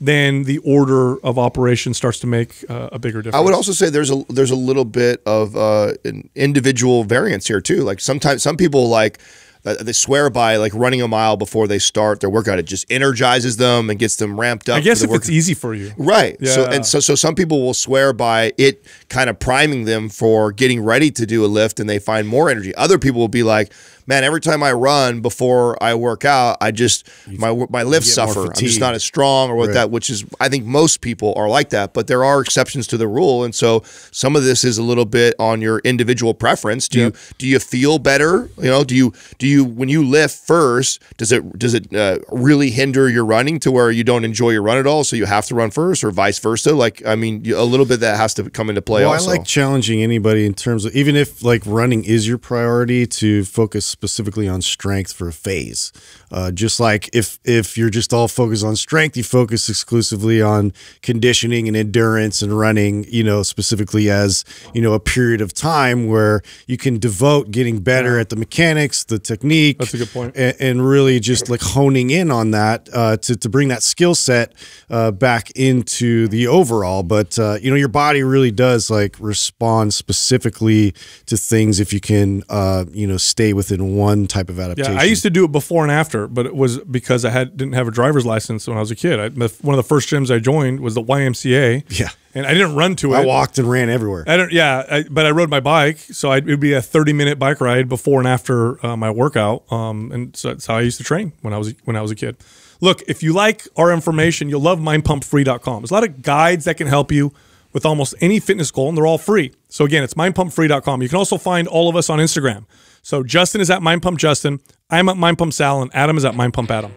then the order of operation starts to make uh, a bigger difference. I would also say there's a there's a little bit of uh, an individual variance here too. Like sometimes some people like uh, they swear by like running a mile before they start their workout. It just energizes them and gets them ramped up. I guess for the if workout. It's easy for you, right? Yeah. So and so so some people will swear by it, kind of priming them for getting ready to do a lift, and they find more energy. Other people will be like, man, every time I run before I work out, I just my my lifts suffer. I'm just not as strong or what right. that. Which is, I think most people are like that, but there are exceptions to the rule. And so some of this is a little bit on your individual preference. Do yep. you do you feel better? You know, do you do you when you lift first? Does it does it uh, really hinder your running to where you don't enjoy your run at all? So you have to run first, or vice versa. Like I mean, a little bit that has to come into play. Well, also, I like challenging anybody in terms of even if like running is your priority to focus specifically on strength for a phase. Uh, just like if if you're just all focused on strength, you focus exclusively on conditioning and endurance and running, you know, specifically as, you know, a period of time where you can devote getting better at the mechanics, the technique. That's a good point. And, and really just like honing in on that uh, to, to bring that skill set uh, back into the overall. But, uh, you know, your body really does like respond specifically to things if you can, uh, you know, stay within one type of adaptation. Yeah, I used to do it before and after, but it was because I had didn't have a driver's license when I was a kid. I, one of the first gyms I joined was the Y M C A. Yeah, and I didn't run to it. I walked and ran everywhere. I don't. Yeah, I, but I rode my bike, so I'd, it'd be a thirty-minute bike ride before and after uh, my workout, um, and so that's how I used to train when I was when I was a kid. Look, if you like our information, you'll love mind pump free dot com. There's a lot of guides that can help you with almost any fitness goal, and they're all free. So again, it's mind pump free dot com. You can also find all of us on Instagram. So Justin is at Mind Pump Justin, I'm at Mind Pump Sal, and Adam is at Mind Pump Adam.